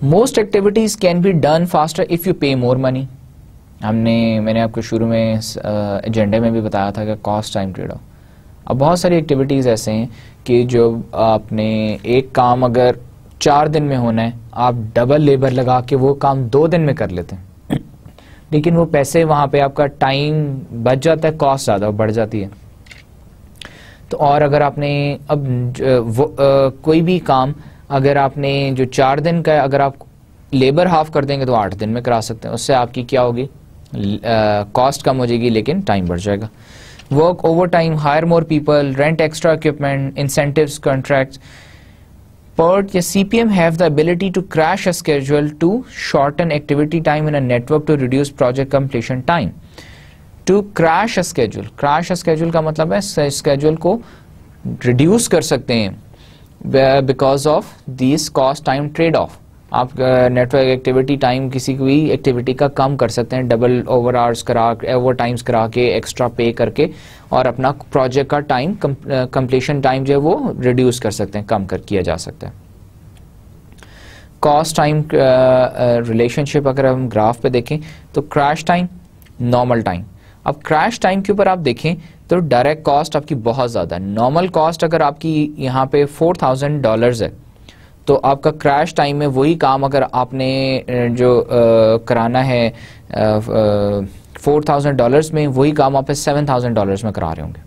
Most activities can be done faster if you pay more money. मैंने आपको शुरू में एजेंडे में भी बताया था कि कॉस्ट टाइम ट्रेड ऑफ. अब बहुत सारी एक्टिविटीज़ ऐसे हैं कि जो आपने एक काम अगर 4 दिन में होना है, आप डबल लेबर लगा के वो काम 2 दिन में कर लेते हैं, लेकिन वो पैसे वहाँ पे आपका टाइम बच जाता है, कॉस्ट ज़्यादा बढ़ जाती है. तो और अगर आपने अब कोई भी काम अगर आपने जो 4 दिन का अगर आप लेबर हाफ कर देंगे तो 8 दिन में करा सकते हैं. उससे आपकी क्या होगी, कॉस्ट कम हो जाएगी लेकिन टाइम बढ़ जाएगा. Work over time, hire more people, rent extra equipment, incentives, contracts. PERT या CPM have the ability to crash a schedule to shorten activity time in a network to reduce project completion time. To crash a schedule, crash a schedule का मतलब है schedule को reduce कर सकते हैं because of these cost time trade off. आप नेटवर्क एक्टिविटी टाइम किसी भी एक्टिविटी का कम कर सकते हैं, डबल ओवर आवर्स करा, ओवर टाइम्स करा के, एक्स्ट्रा पे करके, और अपना प्रोजेक्ट का टाइम कंप्लीशन टाइम जो है वो रिड्यूस कर सकते हैं, कम कर किया जा सकता है. कॉस्ट टाइम रिलेशनशिप अगर हम ग्राफ पे देखें तो क्रैश टाइम, नॉर्मल टाइम. अब क्रैश टाइम के ऊपर आप देखें तो डायरेक्ट कॉस्ट आपकी बहुत ज़्यादा है. नॉर्मल कॉस्ट अगर आपकी यहाँ पे $4,000 है तो आपका क्रैश टाइम में वही काम अगर आपने जो कराना है $4,000 में, वही काम आप $7,000 में करा रहे होंगे,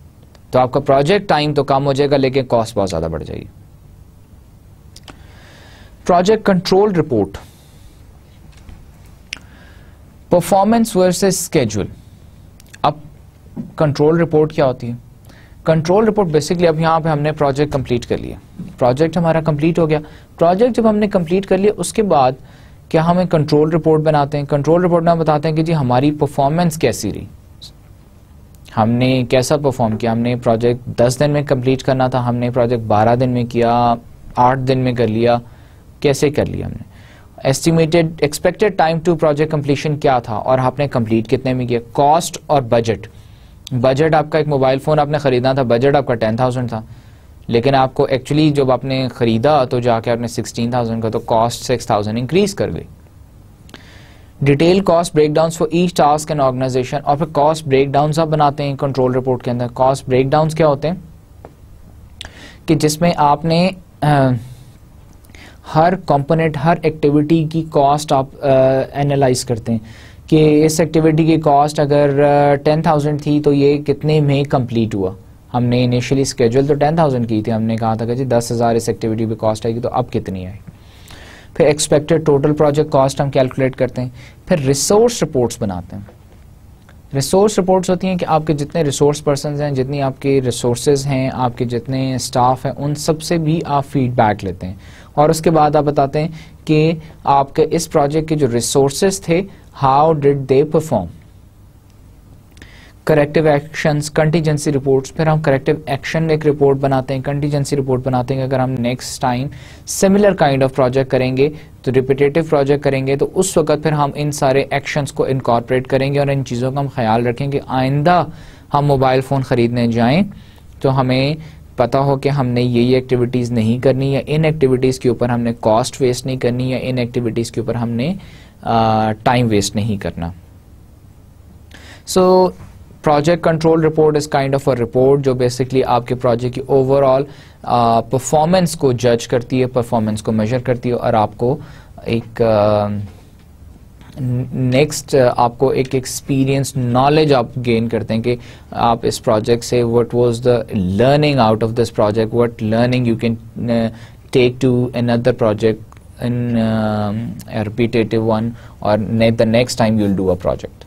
तो आपका प्रोजेक्ट टाइम तो कम हो जाएगा लेकिन कॉस्ट बहुत ज़्यादा बढ़ जाएगी. Project control report, performance versus schedule. अब कंट्रोल रिपोर्ट क्या होती है? कंट्रोल रिपोर्ट बेसिकली, अब यहाँ पे हमने प्रोजेक्ट कंप्लीट कर लिया, प्रोजेक्ट हमारा कंप्लीट हो गया. प्रोजेक्ट जब हमने कंप्लीट कर लिया उसके बाद क्या हमें कंट्रोल रिपोर्ट बनाते हैं. कंट्रोल रिपोर्ट में बताते हैं कि जी हमारी परफॉर्मेंस कैसी रही, हमने कैसा परफॉर्म किया. हमने प्रोजेक्ट 10 दिन में कंप्लीट करना था, हमने प्रोजेक्ट 12 दिन में किया, 8 दिन में कर लिया, कैसे कर लिया हमने. Estimated expected time to project completion क्या था और आपने कंप्लीट कितने में किया. कॉस्ट और बजट, बजट आपका एक मोबाइल फ़ोन आपने ख़रीदना था, बजट आपका 10,000 था लेकिन आपको एक्चुअली जब आपने ख़रीदा तो जाके आपने 16,000 का, तो कॉस्ट 6,000 इंक्रीज़ कर गई. Detail cost breakdowns for each task and organisation, और फिर कॉस्ट ब्रेकडाउन्स आप बनाते हैं कंट्रोल रिपोर्ट के अंदर. कॉस्ट ब्रेकडाउन्स क्या होते हैं कि जिसमें आपने हर कंपोनेंट, हर एक्टिविटी की कॉस्ट आप एनालाइज करते हैं कि इस एक्टिविटी की कॉस्ट अगर 10,000 थी तो ये कितने में कंप्लीट हुआ. हमने इनिशियली स्केड्यूल तो 10,000 की थी, हमने कहा था कि जी 10,000 इस एक्टिविटी पे कॉस्ट आएगी, तो अब कितनी आई. फिर एक्सपेक्टेड टोटल प्रोजेक्ट कॉस्ट हम कैलकुलेट करते हैं. फिर रिसोर्स रिपोर्ट्स बनाते हैं. रिसोर्स रिपोर्ट्स होती हैं कि आपके जितने रिसोर्स पर्सनस हैं, जितनी आपके रिसोर्सेज हैं, आपके जितने स्टाफ हैं, उन सब से भी आप फीडबैक लेते हैं और उसके बाद आप बताते हैं कि आपके इस प्रोजेक्ट के जो रिसोर्सेज थे, how did they perform. Corrective actions, contingency reports. फिर हम करेक्टिव एक्शन एक रिपोर्ट बनाते हैं, कंटीजेंसी रिपोर्ट बनाते हैं. अगर हम next time similar kind of project करेंगे, तो रिपीटेटिव प्रोजेक्ट करेंगे, तो उस वक्त फिर हम इन सारे एक्शंस को इनकॉर्पोरेट करेंगे और इन चीज़ों का हम ख्याल रखेंगे. आइंदा हम मोबाइल फ़ोन ख़रीदने जाएँ तो हमें पता हो कि हमने ये एक्टिविटीज़ नहीं करनी, या इन एक्टिविटीज़ के ऊपर हमने कॉस्ट वेस्ट नहीं करनी, या इन एक्टिविटीज़ के ऊपर हमने टाइम वेस्ट नहीं करना. So project control report is kind of a report जो बेसिकली आपके प्रोजेक्ट की ओवरऑल परफॉर्मेंस को जज करती है, परफॉर्मेंस को मेजर करती है और आपको एक नेक्स्ट आपको एक एक्सपीरियंस, नॉलेज आप गेन करते हैं कि आप इस प्रोजेक्ट से what was the learning out of this project, what learning you can take to another project in repetitive one, और the next time you will do a project.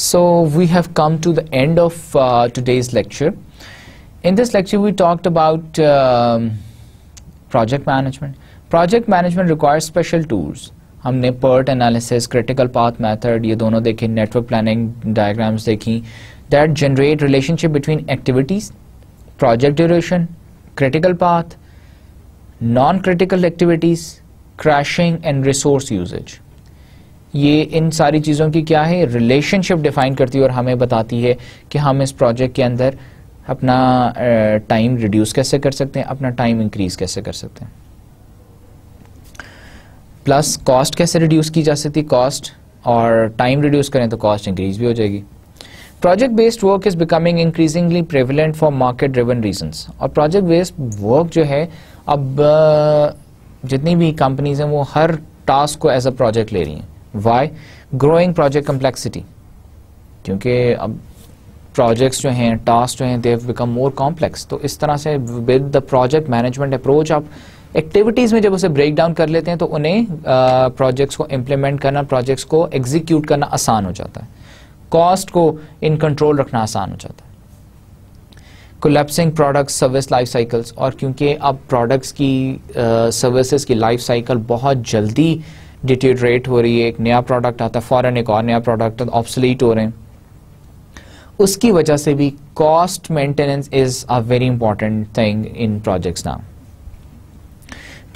So we have come to the end of today's lecture. In this lecture we talked about project management. Project management requires special tools. हमने PERT analysis, critical path method, ये दोनों देखे, network planning diagrams देखी that generate relationship between activities, project duration, critical path, non-critical activities, crashing and resource usage. ये इन सारी चीज़ों की क्या है, रिलेशनशिप डिफाइन करती है और हमें बताती है कि हम इस प्रोजेक्ट के अंदर अपना टाइम रिड्यूस कैसे कर सकते हैं, अपना टाइम इंक्रीज़ कैसे कर सकते हैं, प्लस कॉस्ट कैसे रिड्यूस की जा सकती है, कॉस्ट और टाइम रिड्यूस करें तो कॉस्ट इंक्रीज भी हो जाएगी। Project based work is becoming increasingly prevalent for market driven reasons. और प्रोजेक्ट बेस्ड वर्क जो है अब जितनी भी कंपनीज हैं वो हर टास्क को एज अ प्रोजेक्ट ले रही हैं। वाई? ग्रोइंग प्रोजेक्ट कम्प्लेक्सिटी, क्योंकि अब प्रोजेक्ट्स जो हैं, टास्क जो हैं, they have become more complex. तो इस तरह से with the project management approach आप एक्टिविटीज़ में जब उसे ब्रेक डाउन कर लेते हैं तो उन्हें प्रोजेक्ट्स को इम्प्लीमेंट करना, प्रोजेक्ट्स को एग्जीक्यूट करना आसान हो जाता है, कॉस्ट को इन कंट्रोल रखना आसान हो जाता है। Collapsing products service life cycles, और क्योंकि अब प्रोडक्ट्स की सर्विसेज की लाइफ साइकिल बहुत जल्दी डिटेरियोरेट हो रही है, एक नया प्रोडक्ट आता है फौरन एक और नया प्रोडक्ट ऑब्सोलीट हो रहे हैं, उसकी वजह से भी cost maintenance is a very important thing in projects now.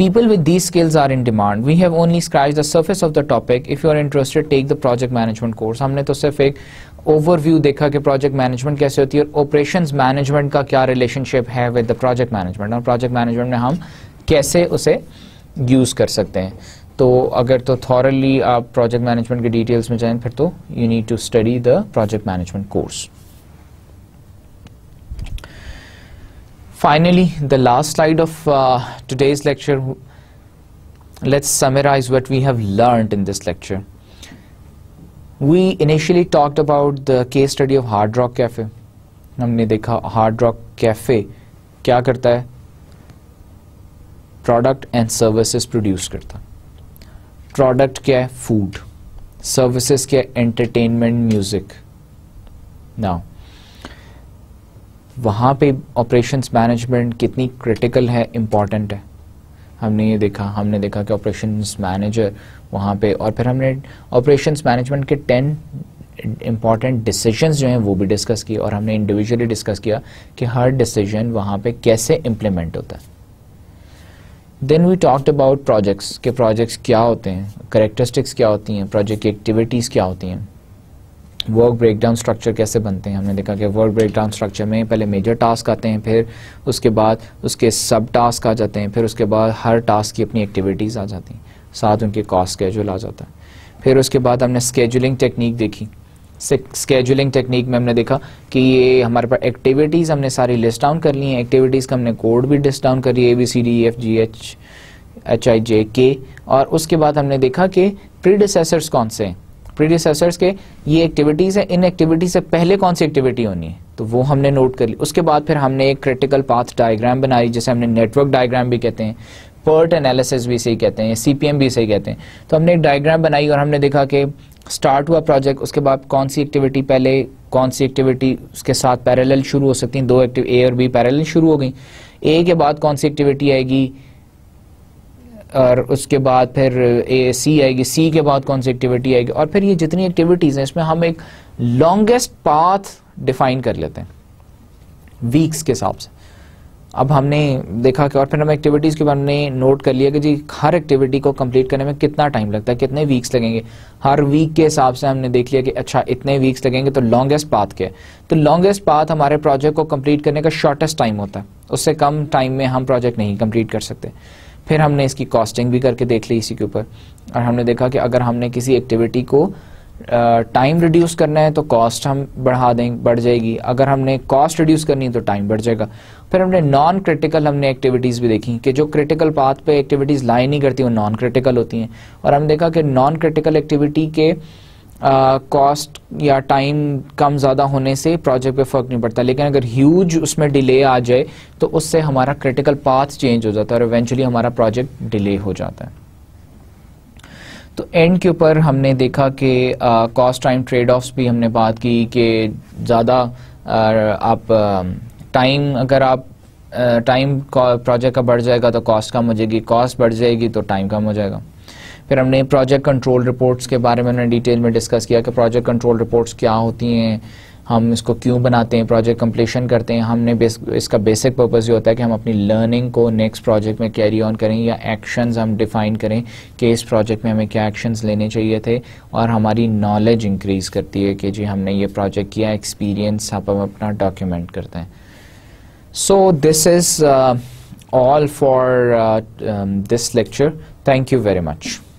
People with these skills are in demand. We have only scratched the surface of the topic. If you are interested, take the project management course. हमने तो सिर्फ एक overview देखा कि project management कैसे होती है और operations management का क्या relationship है with the project management, और project management में हम कैसे उसे use कर सकते हैं। तो अगर तो thoroughly आप project management के details में जाएं फिर तो you need to study the project management course. Finally, the last slide of today's lecture. Let's summarize what we have learned in this lecture. We initially talked about the case study of Hard Rock Cafe. हमने देखा Hard Rock Cafe क्या करता है, product and services produce करता। Product क्या है? Food. Services क्या है? Entertainment, music. Now, वहाँ पे ऑपरेशंस मैनेजमेंट कितनी क्रिटिकल है, इम्पॉर्टेंट है, हमने ये देखा। हमने देखा कि ऑपरेशंस मैनेजर वहाँ पे, और फिर हमने ऑपरेशंस मैनेजमेंट के 10 इम्पॉर्टेंट डिसीजंस जो हैं वो भी डिस्कस किए, और हमने इंडिविजुअली डिस्कस किया कि हर डिसीजन वहाँ पे कैसे इम्प्लीमेंट होता है। Then we talked about projects, के प्रोजेक्ट्स क्या होते हैं, कैरेक्टरिस्टिक्स क्या होती हैं, प्रोजेक्ट की एक्टिविटीज़ क्या होती हैं, वर्क ब्रेकडाउन स्ट्रक्चर कैसे बनते हैं। हमने देखा कि वर्क ब्रेकडाउन स्ट्रक्चर में पहले मेजर टास्क आते हैं, फिर उसके बाद उसके सब टास्क आ जाते हैं, फिर उसके बाद हर टास्क की अपनी एक्टिविटीज़ आ जाती हैं, साथ उनके कॉस्ट स्केड्यूल आ जाता है। फिर उसके बाद हमने स्केड्यूलिंग टेक्निक देखी। स्केड्यूलिंग टेक्निक में हमने देखा कि ये हमारे पास एक्टिविटीज़ हमने सारी लिस्ट डाउन कर ली हैं, एक्टिविटीज़ का हमने कोड भी लिस्ट डाउन कर लिया, ABCDEFGHIJK, और उसके बाद हमने देखा कि प्रीडिसेसर्स कौन से हैं, प्रीडिसेसर्स के ये एक्टिविटीज़ हैं, इन एक्टिविटी से पहले कौन सी एक्टिविटी होनी है, तो वो हमने नोट कर ली। उसके बाद फिर हमने एक क्रिटिकल पाथ डायग्राम बनाई, जिसे हमने नेटवर्क डायग्राम भी कहते हैं, पर्ट एनालिसिस भी सही कहते हैं, CPM भी सही कहते हैं। तो हमने एक डायग्राम बनाई और हमने देखा कि स्टार्ट हुआ प्रोजेक्ट, उसके बाद कौन सी एक्टिविटी पहले, कौन सी एक्टिविटी उसके साथ पैरेलल शुरू हो सकती हैं, दो एक्टिविटी A और B पैरेलल शुरू हो गई, A के बाद कौन सी एक्टिविटी आएगी, और उसके बाद फिर AC आएगी, C के बाद कौन सी एक्टिविटी आएगी, और फिर ये जितनी एक्टिविटीज़ हैं इसमें हम एक लॉन्गेस्ट पाथ डिफाइन कर लेते हैं वीक्स के हिसाब से। अब हमने देखा कि, और फिर हम एक्टिविटीज़ के बारे में नोट कर लिया कि जी हर एक्टिविटी को कंप्लीट करने में कितना टाइम लगता है, कितने वीक्स लगेंगे, हर वीक के हिसाब से हमने देख लिया कि अच्छा इतने वीक्स लगेंगे, तो लॉन्गेस्ट पाथ क्या है, तो लॉन्गेस्ट पाथ हमारे प्रोजेक्ट को कंप्लीट करने का शॉर्टेस्ट टाइम होता है, उससे कम टाइम में हम प्रोजेक्ट नहीं कंप्लीट कर सकते। फिर हमने इसकी कॉस्टिंग भी करके देख ली इसी के ऊपर, और हमने देखा कि अगर हमने किसी एक्टिविटी को टाइम रिड्यूस करना है तो कॉस्ट हम बढ़ जाएगी, अगर हमने कॉस्ट रिड्यूस करनी है तो टाइम बढ़ जाएगा। फिर हमने नॉन क्रिटिकल हमने एक्टिविटीज़ भी देखी कि जो क्रिटिकल पाथ पे एक्टिविटीज़ लाई नहीं करती वो नॉन क्रिटिकल होती हैं, और हमने देखा कि नॉन क्रिटिकल एक्टिविटी के कॉस्ट या टाइम कम ज़्यादा होने से प्रोजेक्ट पे फ़र्क नहीं पड़ता, लेकिन अगर ह्यूज उसमें डिले आ जाए तो उससे हमारा क्रिटिकल पाथ चेंज हो जाता है और इवेंचुअली हमारा प्रोजेक्ट डिले हो जाता है। तो एंड के ऊपर हमने देखा कि कॉस्ट टाइम ट्रेड ऑफ्स भी हमने बात की कि ज़्यादा आप टाइम, अगर आप टाइम प्रोजेक्ट का बढ़ जाएगा तो कॉस्ट कम हो जाएगी, कॉस्ट बढ़ जाएगी तो टाइम कम हो जाएगा। फिर हमने प्रोजेक्ट कंट्रोल रिपोर्ट्स के बारे में हमने डिटेल में डिस्कस किया कि प्रोजेक्ट कंट्रोल रिपोर्ट्स क्या होती हैं, हम इसको क्यों बनाते हैं, प्रोजेक्ट कंप्लीशन करते हैं। हमने इसका बेसिक पर्पस ये होता है कि हम अपनी लर्निंग को नेक्स्ट प्रोजेक्ट में कैरी ऑन करें, या एक्शंस हम डिफाइन करें कि इस प्रोजेक्ट में हमें क्या एक्शंस लेने चाहिए थे, और हमारी नॉलेज इंक्रीज़ करती है कि जी हमने ये प्रोजेक्ट किया, एक्सपीरियंस हम अपना डॉक्यूमेंट करते हैं। So this is all for this lecture. Thank you very much.